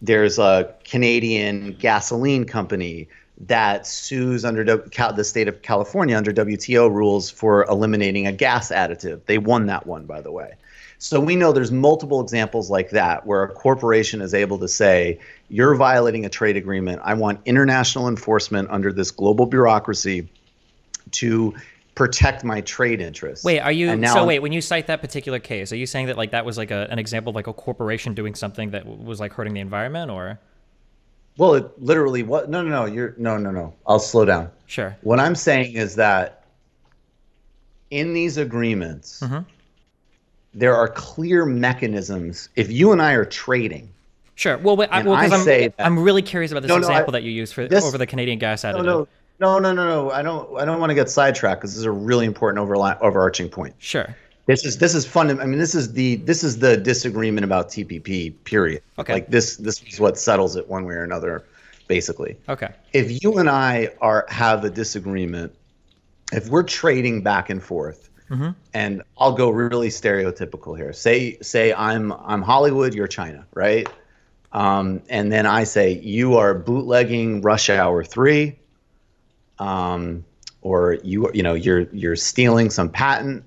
there's a Canadian gasoline company that sues under the state of California under W T O rules for eliminating a gas additive. They won that one, by the way. So we know there's multiple examples like that where a corporation is able to say, you're violating a trade agreement. I want international enforcement under this global bureaucracy to protect my trade interests. Wait, are you, so I'm, wait, when you cite that particular case, are you saying that like that was like a, an example of like a corporation doing something that was like hurting the environment or? Well, it literally, what, no, no, no, you're, no, no, no, I'll slow down. Sure. What I'm saying is that in these agreements, mm-hmm. there are clear mechanisms. If you and I are trading. Sure. Well, wait, I, well I I'm, say that, I'm really curious about this no, example no, I, that you used for this, over the Canadian gas additive. No, no, no, no, no. I don't. I don't want to get sidetracked because this is a really important overarching point. Sure. This is this is fun. I mean, this is the this is the disagreement about T P P. Period. Okay. Like this. This is what settles it one way or another, basically. Okay. If you and I are have a disagreement, if we're trading back and forth. Mm-hmm. And I'll go really stereotypical here. Say, say I'm I'm Hollywood, you're China, right? Um, and then I say you are bootlegging Rush Hour three, um, or you you know you're you're stealing some patent.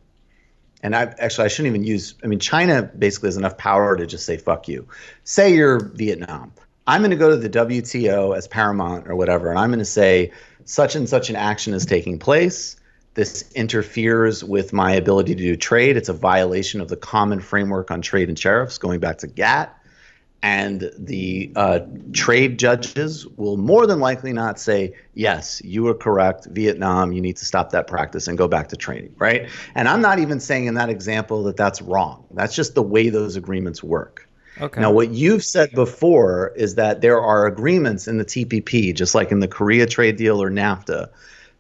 And I actually I shouldn't even use. I mean, China basically has enough power to just say fuck you. Say you're Vietnam. I'm going to go to the W T O as Paramount or whatever, and I'm going to say such and such an action is taking place. This interferes with my ability to do trade. It's a violation of the common framework on trade and tariffs, going back to GATT. And the uh, trade judges will more than likely not say, yes, you are correct, Vietnam, you need to stop that practice and go back to trading, right? And I'm not even saying in that example that that's wrong. That's just the way those agreements work. Okay. Now, what you've said before is that there are agreements in the T P P, just like in the Korea trade deal or NAFTA,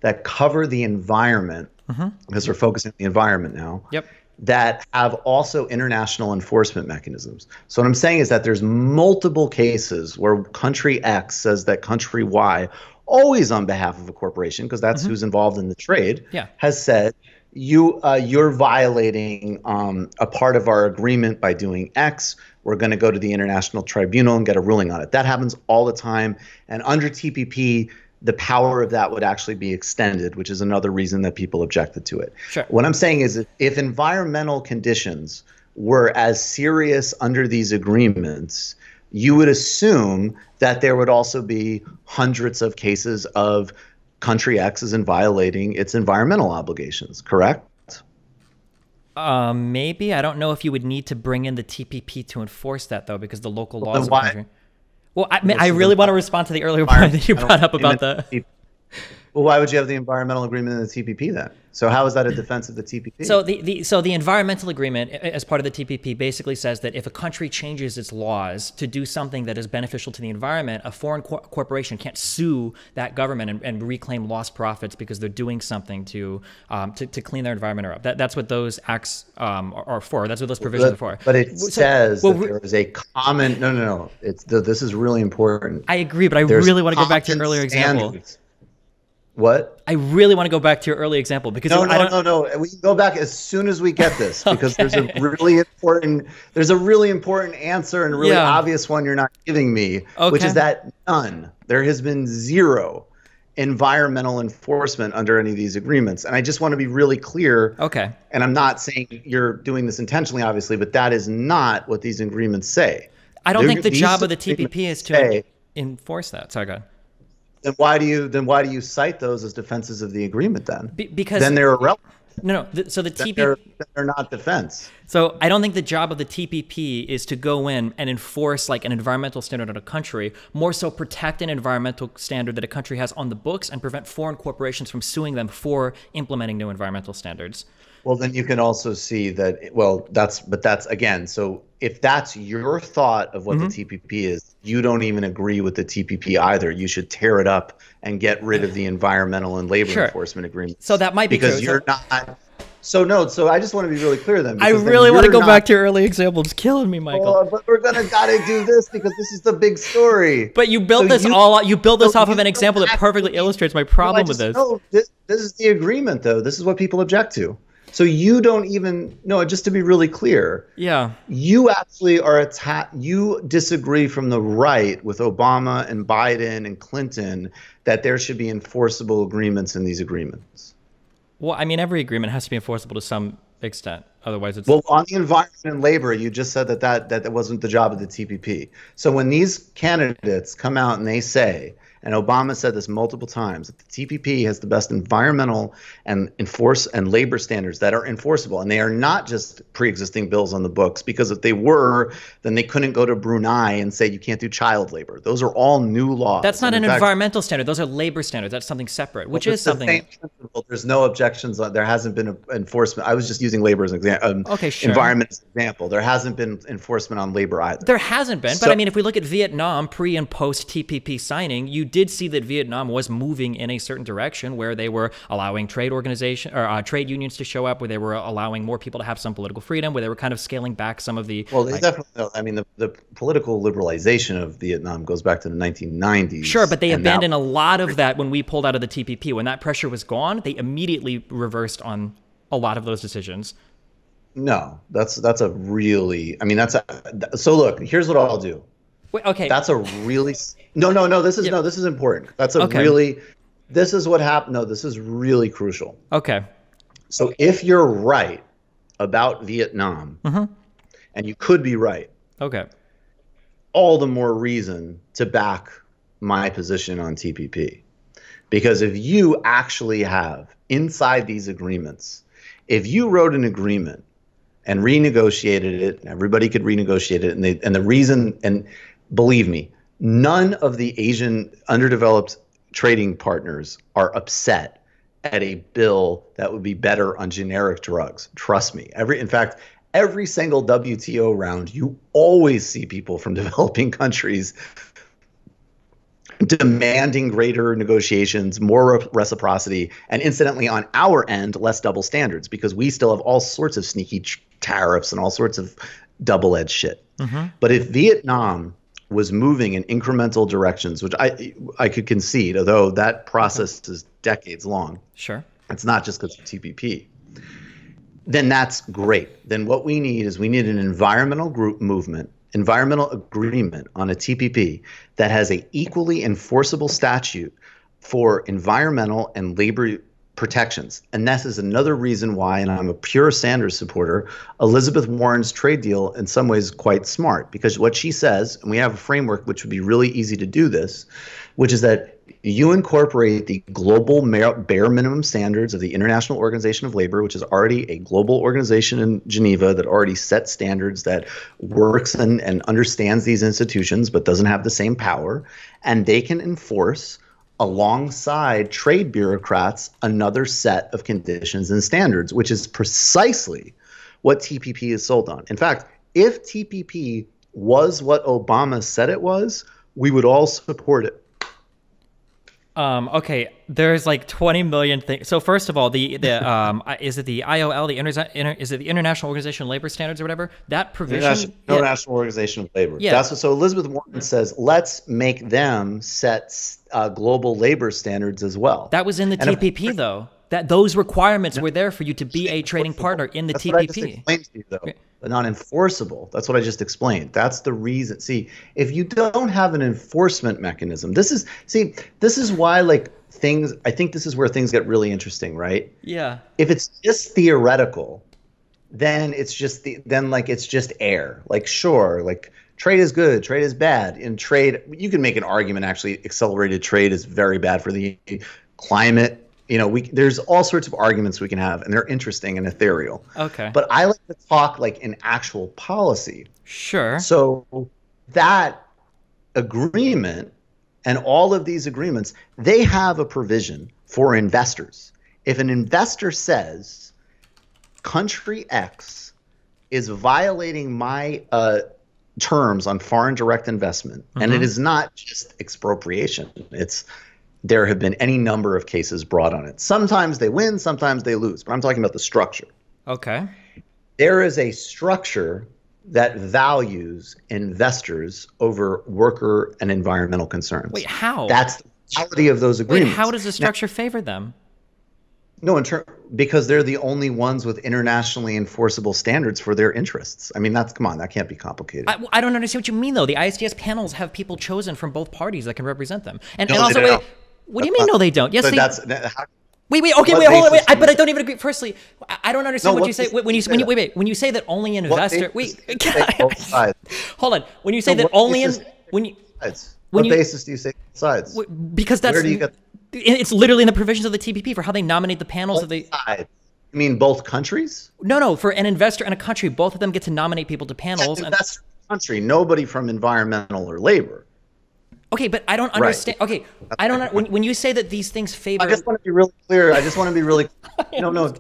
that cover the environment, mm-hmm. because we're focusing on the environment now, yep. that have also international enforcement mechanisms. So what I'm saying is that there's multiple cases where country X says that country Y, always on behalf of a corporation, because that's mm-hmm. who's involved in the trade, yeah. has said, you, uh, you're violating um, a part of our agreement by doing X. We're going to go to the international tribunal and get a ruling on it. That happens all the time. And under T P P, the power of that would actually be extended, which is another reason that people objected to it. Sure. What I'm saying is if environmental conditions were as serious under these agreements, you would assume that there would also be hundreds of cases of country X is in violating its environmental obligations, correct? Uh, maybe. I don't know if you would need to bring in the T P P to enforce that, though, because the local well, laws of country... Well, I, mean, I really want to respond to the earlier point that you brought up about the... Well, why would you have the environmental agreement in the T P P then? So how is that a defense of the T P P? So the, the so the environmental agreement as part of the T P P basically says that if a country changes its laws to do something that is beneficial to the environment, a foreign co corporation can't sue that government and, and reclaim lost profits because they're doing something to um, to, to clean their environment up. That, that's what those acts um, are, are for. That's what those provisions but, are for. But it so, says well, that there is a common... No, no, no. It's the, this is really important. I agree, but I There's really want to go back to your earlier example. Standards. What? I really want to go back to your early example because no, no, I don't... no, no. We can go back as soon as we get this because okay. there's a really important, there's a really important answer and a really yeah. obvious one you're not giving me, okay. which is that none. There has been zero environmental enforcement under any of these agreements, and I just want to be really clear. Okay. And I'm not saying you're doing this intentionally, obviously, but that is not what these agreements say. I don't They're, think the job of the T P P is to say, enforce that. Sorry, go ahead. Then why do you then why do you cite those as defenses of the agreement then? Be because then they're irrelevant. No, no. The, so the T P P they're, they're not defense. So I don't think the job of the T P P is to go in and enforce like an environmental standard on a country. More so, protect an environmental standard that a country has on the books and prevent foreign corporations from suing them for implementing new environmental standards. Well, then you can also see that. Well, that's but that's again. So if that's your thought of what mm-hmm. the T P P is, you don't even agree with the T P P either. You should tear it up and get rid of the environmental and labor sure. enforcement agreement. So that might be because true. you're so not. So no. So I just want to be really clear then. I really then want to go not, back to your early example. It's killing me, Michael. Oh, but we're gonna gotta do this because this is the big story. But you built so this you, all. You built this so off of an example that perfectly illustrates my problem well, with this. No, this. This is the agreement, though. This is what people object to. So you don't even no. Just to be really clear, yeah, you actually are attack. You disagree from the right with Obama and Biden and Clinton that there should be enforceable agreements in these agreements. Well, I mean, every agreement has to be enforceable to some extent. Otherwise, it's well on the environment and labor. You just said that that that, that wasn't the job of the T P P. So when these candidates come out and they say, and Obama said this multiple times, that the T P P has the best environmental and enforce and labor standards that are enforceable. And they are not just pre-existing bills on the books, because if they were, then they couldn't go to Brunei and say you can't do child labor. Those are all new laws. That's not an environmental standard. Those are labor standards. That's something separate, which is something. There's no objections. There hasn't been enforcement. I was just using labor as an example. Um, okay, sure. Environment as an example. There hasn't been enforcement on labor either. There hasn't been. But I mean, if we look at Vietnam pre and post T P P signing, you did see that Vietnam was moving in a certain direction where they were allowing trade organization or uh, trade unions to show up, where they were allowing more people to have some political freedom, where they were kind of scaling back some of the. Well, they like, definitely. I mean, the, the political liberalization of Vietnam goes back to the nineteen nineties. Sure, but they abandoned now, a lot of that when we pulled out of the T P P. When that pressure was gone, they immediately reversed on a lot of those decisions. No, that's that's a really. I mean, that's a, so. Look, here's what I'll do. Wait, okay. That's a really. No, no, no. This is yeah. no. This is important. That's a okay. really. This is what happened. No, this is really crucial. Okay. So if you're right about Vietnam, mm-hmm. and you could be right. Okay. All the more reason to back my position on T P P, because if you actually have inside these agreements, if you wrote an agreement and renegotiated it, and everybody could renegotiate it, and they, and the reason, and believe me, none of the Asian underdeveloped trading partners are upset at a bill that would be better on generic drugs. Trust me. Every, in fact, every single W T O round, you always see people from developing countries demanding greater negotiations, more reciprocity, and incidentally on our end, less double standards, because we still have all sorts of sneaky tariffs and all sorts of double-edged shit. Mm-hmm. But if Vietnam was moving in incremental directions, which I I could concede, although that process okay. is decades long. Sure. It's not just because of T P P. Then that's great. Then what we need is we need an environmental group movement, environmental agreement on a T P P that has an equally enforceable statute for environmental and labor protections. And this is another reason why, and I'm a pure Sanders supporter, Elizabeth Warren's trade deal in some ways is quite smart, because what she says, and we have a framework which would be really easy to do this, which is that you incorporate the global bare minimum standards of the International Organization of Labor, which is already a global organization in Geneva that already sets standards, that works and, and understands these institutions but doesn't have the same power. And they can enforce alongside trade bureaucrats another set of conditions and standards, which is precisely what T P P is sold on. In fact, if T P P was what Obama said it was, we would all support it. Um, okay, there's like twenty million things. So first of all, the the um, is it the I O L, the inter, inter, is it the International Organization of Labor Standards or whatever? That provision, International, yeah. International Organization of Labor. Yeah. That's what, so Elizabeth Warren says, let's make them set uh, global labor standards as well. That was in the and T P P if, though. That those requirements were there for you to be a trading partner in the that's T P P. What I just explained to you, though. Okay. But not enforceable. That's what I just explained. That's the reason. See, if you don't have an enforcement mechanism, this is see, this is why like things. I think this is where things get really interesting, right? Yeah. If it's just theoretical, then it's just the then like it's just air. Like sure, like trade is good, trade is bad. In trade, you can make an argument. Actually, accelerated trade is very bad for the climate. You know, we there's all sorts of arguments we can have, and they're interesting and ethereal. Okay. But I like to talk like in actual policy. Sure. So that agreement and all of these agreements, they have a provision for investors. If an investor says, country X is violating my uh, terms on foreign direct investment, mm-hmm. and it is not just expropriation, it's there have been any number of cases brought on it. Sometimes they win, sometimes they lose, but I'm talking about the structure. Okay. There is a structure that values investors over worker and environmental concerns. Wait, how? That's the reality of those agreements. Wait, how does the structure now, favor them? No, in ter- because they're the only ones with internationally enforceable standards for their interests. I mean, that's, come on, that can't be complicated. I, I don't understand what you mean, though. The I S D S panels have people chosen from both parties that can represent them. And, no, and also, wait, what do you mean? No, they don't. Yes, so they. That's, how, wait, wait. Okay, wait, hold on. Wait, I, but I don't even agree. Firstly, I don't understand no, what, what you say when you when you wait, wait when you say that only investor. Wait, I, hold on. When you say no, that only in, when you when what you, basis do you say Sides. Because that's Where do you get it's literally in the provisions of the T P P for how they nominate the panels both of the sides. You mean both countries? No, no. For an investor and a country, both of them get to nominate people to panels. An investor and a country, nobody from environmental or labor. Okay, but I don't understand. Right. Okay, I don't. When, when you say that these things favor, I just want to be really clear. I just want to be really. You don't know.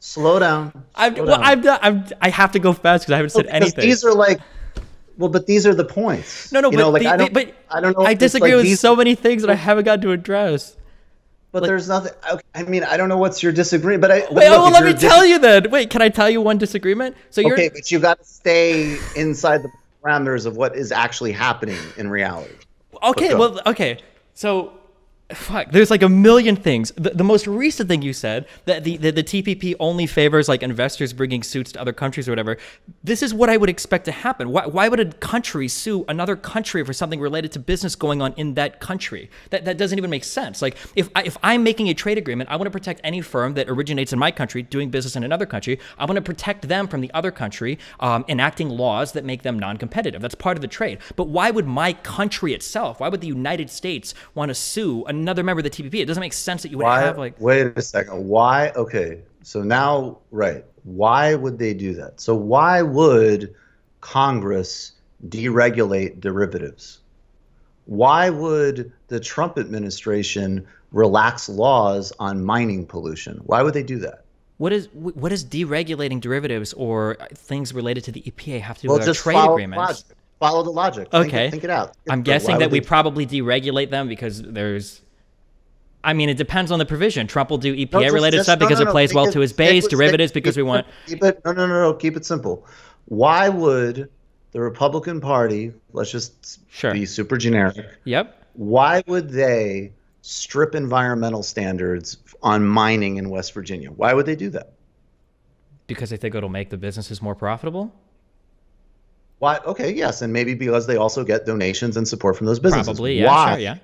Slow down. Slow I'm, down. Well, I'm, I'm. I have to go fast because I haven't said no, anything. These are like. Well, but these are the points. No, no, you but, know, like, the, I don't, but I don't know. I disagree like with these, so many things that I haven't got to address. But like, there's nothing. Okay, I mean, I don't know what's your disagreement. But I. Wait, look, well, let me tell you then. Wait, can I tell you one disagreement? So you're okay, but you got to stay inside the parameters of what is actually happening in reality. Okay, well, okay. So, fuck, there's like a million things. The, the most recent thing you said, that the, the, the T P P only favors like investors bringing suits to other countries or whatever. This is what I would expect to happen. Why, why would a country sue another country for something related to business going on in that country? That, that doesn't even make sense. Like, if, I, if I'm making a trade agreement, I want to protect any firm that originates in my country doing business in another country. I want to protect them from the other country um, enacting laws that make them non-competitive. That's part of the trade. But why would my country itself, why would the United States want to sue another another member of the T P P? It doesn't make sense that you would why, have like wait a second why okay so now right why would they do that? So why would Congress deregulate derivatives? Why would the Trump administration relax laws on mining pollution? Why would they do that? What is what is deregulating derivatives or things related to the E P A have to do well, with just our trade follow agreements? Logic. Follow the logic. Okay. Think it, think it out. I'm guessing that we probably deregulate them because there's I mean, it depends on the provision. Trump will do E P A-related stuff because it plays well to his base, derivatives because we want... No, no, no, no, keep it simple. Why would the Republican Party, let's just be super generic, Yep. why would they strip environmental standards on mining in West Virginia? Why would they do that? Because they think it'll make the businesses more profitable? Why? Okay, yes, and maybe because they also get donations and support from those businesses. Probably, yeah, why? Sure, yeah.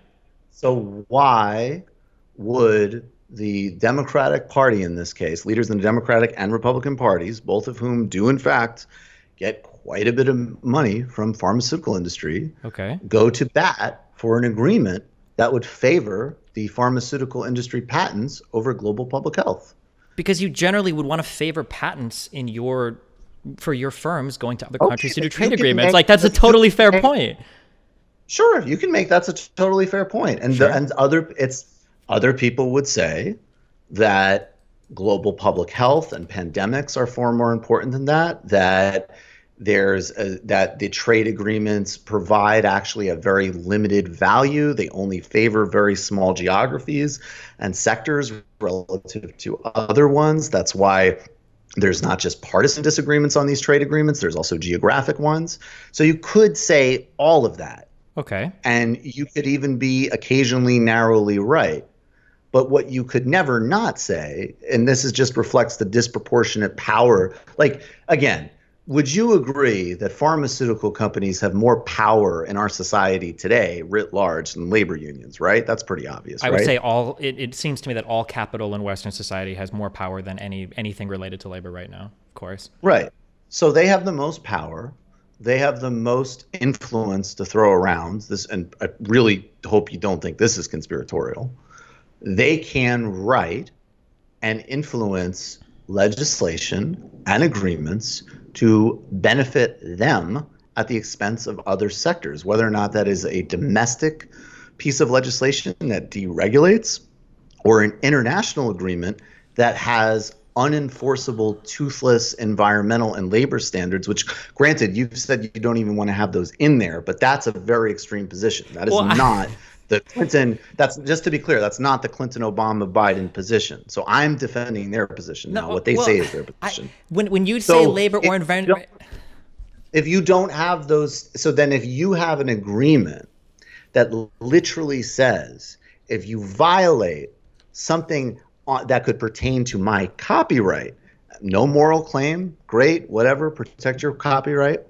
So why... would the Democratic Party in this case, leaders in the Democratic and Republican parties, both of whom do in fact get quite a bit of money from pharmaceutical industry, okay, go to bat for an agreement that would favor the pharmaceutical industry patents over global public health? Because you generally would want to favor patents in your for your firms going to other okay, countries to do trade agreements. Make, like that's a totally fair make, point. Sure, you can make that's a totally fair point. And sure. the, and other it's Other people would say that global public health and pandemics are far more important than that, that there's a, that the trade agreements provide actually a very limited value. They only favor very small geographies and sectors relative to other ones. That's why there's not just partisan disagreements on these trade agreements. There's also geographic ones. So you could say all of that. Okay. And you could even be occasionally narrowly right. But what you could never not say, and this is just reflects the disproportionate power. Like, again, would you agree that pharmaceutical companies have more power in our society today, writ large, than labor unions, right? That's pretty obvious, I right? I would say all, it, it seems to me that all capital in Western society has more power than any anything related to labor right now, of course. Right. So they have the most power. They have the most influence to throw around. This, and I really hope you don't think this is conspiratorial. They can write and influence legislation and agreements to benefit them at the expense of other sectors, whether or not that is a domestic piece of legislation that deregulates or an international agreement that has unenforceable, toothless environmental and labor standards, which, granted, you've said you don't even want to have those in there, but that's a very extreme position. That is well, not I... the Clinton, that's just to be clear, that's not the Clinton, Obama, Biden position. So I'm defending their position no, now. What they well, say is their position. I, when, when you so say labor or environment. If you don't have those, so then if you have an agreement that literally says, if you violate something that could pertain to my copyright, no moral claim, great, whatever, protect your copyright.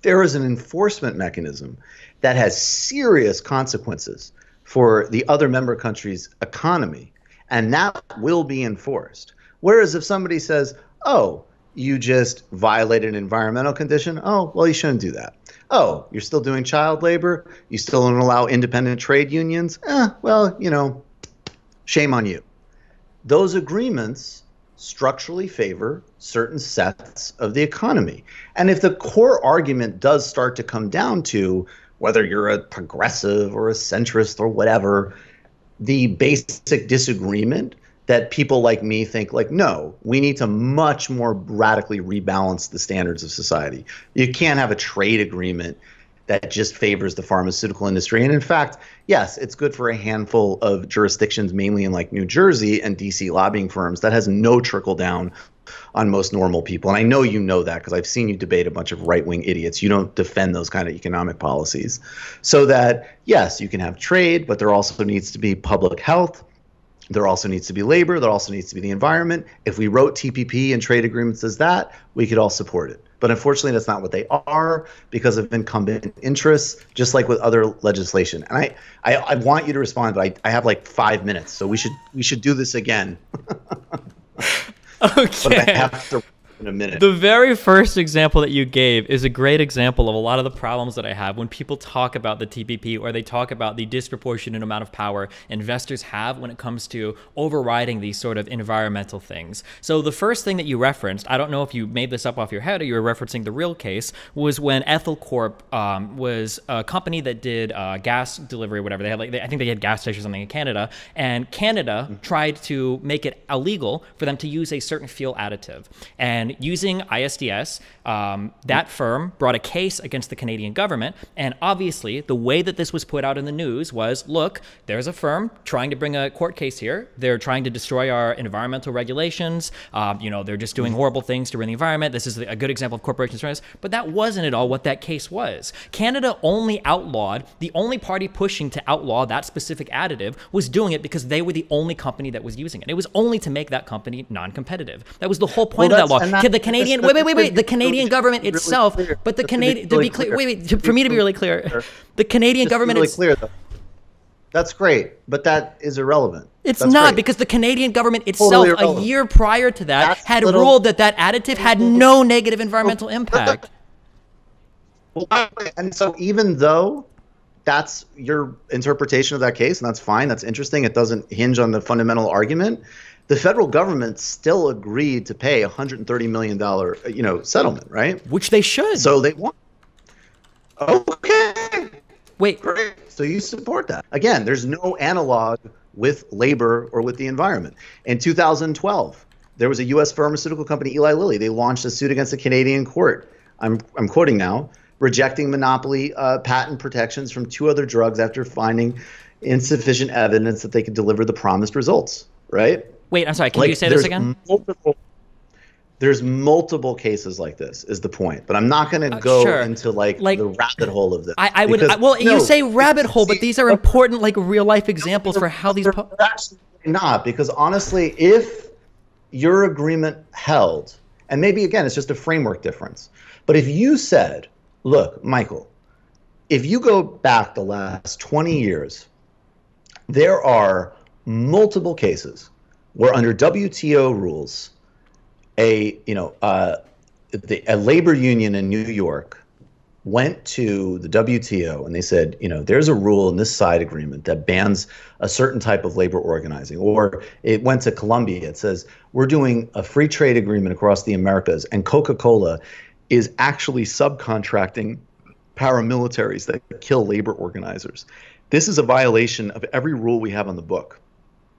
There is an enforcement mechanism that has serious consequences for the other member country's economy, and that will be enforced. Whereas if somebody says, oh, you just violated an environmental condition, oh, well, you shouldn't do that. Oh, you're still doing child labor? You still don't allow independent trade unions? Eh, well, you know, shame on you. Those agreements structurally favor certain sets of the economy. And if the core argument does start to come down to whether you're a progressive or a centrist or whatever, the basic disagreement that people like me think like, no, we need to much more radically rebalance the standards of society. You can't have a trade agreement that just favors the pharmaceutical industry. And in fact, yes, it's good for a handful of jurisdictions, mainly in like New Jersey and D C lobbying firms. That has no trickle down on most normal people. And I know you know that because I've seen you debate a bunch of right-wing idiots. You don't defend those kind of economic policies. So that, yes, you can have trade, but there also needs to be public health. There also needs to be labor. There also needs to be the environment. If we wrote T P P and trade agreements as that, we could all support it. But unfortunately, that's not what they are because of incumbent interests, just like with other legislation. And I, I, I want you to respond, but I, I have like five minutes, so we should we should do this again. Okay. But I have to in a minute. The very first example that you gave is a great example of a lot of the problems that I have when people talk about the T P P or they talk about the disproportionate amount of power investors have when it comes to overriding these sort of environmental things. So the first thing that you referenced, I don't know if you made this up off your head or you were referencing the real case, was when Ethyl Corp um, was a company that did uh, gas delivery or whatever. They had like they, I think they had gas stations or something in Canada, and Canada mm-hmm. tried to make it illegal for them to use a certain fuel additive. And And using I S D S, um, that firm brought a case against the Canadian government. And obviously, the way that this was put out in the news was, look, there's a firm trying to bring a court case here. They're trying to destroy our environmental regulations. Um, you know, they're just doing horrible things to ruin the environment. This is a good example of corporations doing this. But that wasn't at all what that case was. Canada only outlawed, the only party pushing to outlaw that specific additive was doing it because they were the only company that was using it. It was only to make that company non-competitive. That was the whole point well, of that law. The Canadian, wait, wait, wait, wait, the Canadian government itself, but the Canadian, to be clear, wait, wait, for me to be really clear, the Canadian government is really clear. That's great, but that is irrelevant. It's That's not great. Because the Canadian government itself totally a year prior to that That's had little, ruled that that additive had no negative environmental impact. And so even though that's your interpretation of that case, and that's fine, that's interesting, it doesn't hinge on the fundamental argument, the federal government still agreed to pay a one hundred thirty million dollars, you know, settlement, right? Which they should. So they won. Okay. Wait. Great. So you support that. Again, there's no analog with labor or with the environment. In two thousand twelve, there was a U S pharmaceutical company, Eli Lilly. They launched a suit against a Canadian court. I'm, I'm quoting now, rejecting monopoly uh, patent protections from two other drugs after finding insufficient evidence that they could deliver the promised results, right? Wait, I'm sorry, can like, you say this again? Multiple, there's multiple cases like this is the point, but I'm not going to uh, go sure. into like, like the rabbit hole of this. I, I would, because, I, well, no, you say rabbit hole, but these are important like real life examples for how these- Actually not, because honestly, if your agreement held, and maybe again, it's just a framework difference, but if you said, look, Michael, if you go back the last twenty years, there are multiple cases where under W T O rules, a you know uh, the, a labor union in New York went to the W T O and they said, you know, there's a rule in this side agreement that bans a certain type of labor organizing. Or it went to Colombia. It says we're doing a free trade agreement across the Americas, and Coca-Cola is actually subcontracting paramilitaries that kill labor organizers. This is a violation of every rule we have on the book,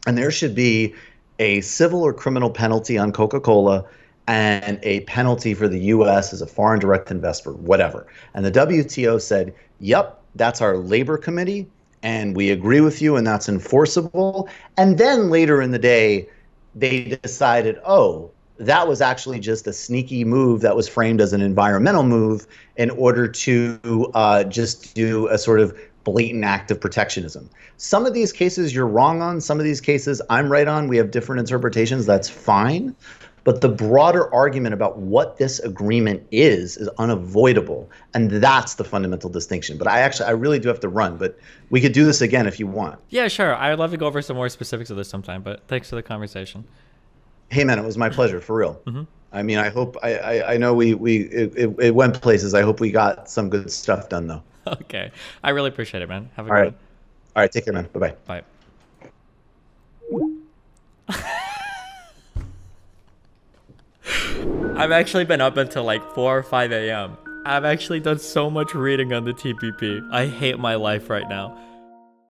and there should be a civil or criminal penalty on Coca-Cola and a penalty for the U S as a foreign direct investor, whatever. And the W T O said, yep, that's our labor committee, and we agree with you, and that's enforceable. And then later in the day, they decided, oh, that was actually just a sneaky move that was framed as an environmental move in order to uh, just do a sort of blatant act of protectionism. Some of these cases you're wrong on. Some of these cases I'm right on. We have different interpretations. That's fine. But the broader argument about what this agreement is is unavoidable. And that's the fundamental distinction. But I actually, I really do have to run. But we could do this again if you want. Yeah, sure. I'd love to go over some more specifics of this sometime. But thanks for the conversation. Hey, man, it was my pleasure, for real. Mm-hmm. I mean, I hope I, I, I know we we it, it went places. I hope we got some good stuff done, though. Okay, I really appreciate it, man. Have a good one. All right, take care, man. Bye bye. Bye. I've actually been up until like four or five A M I've actually done so much reading on the T P P. I hate my life right now.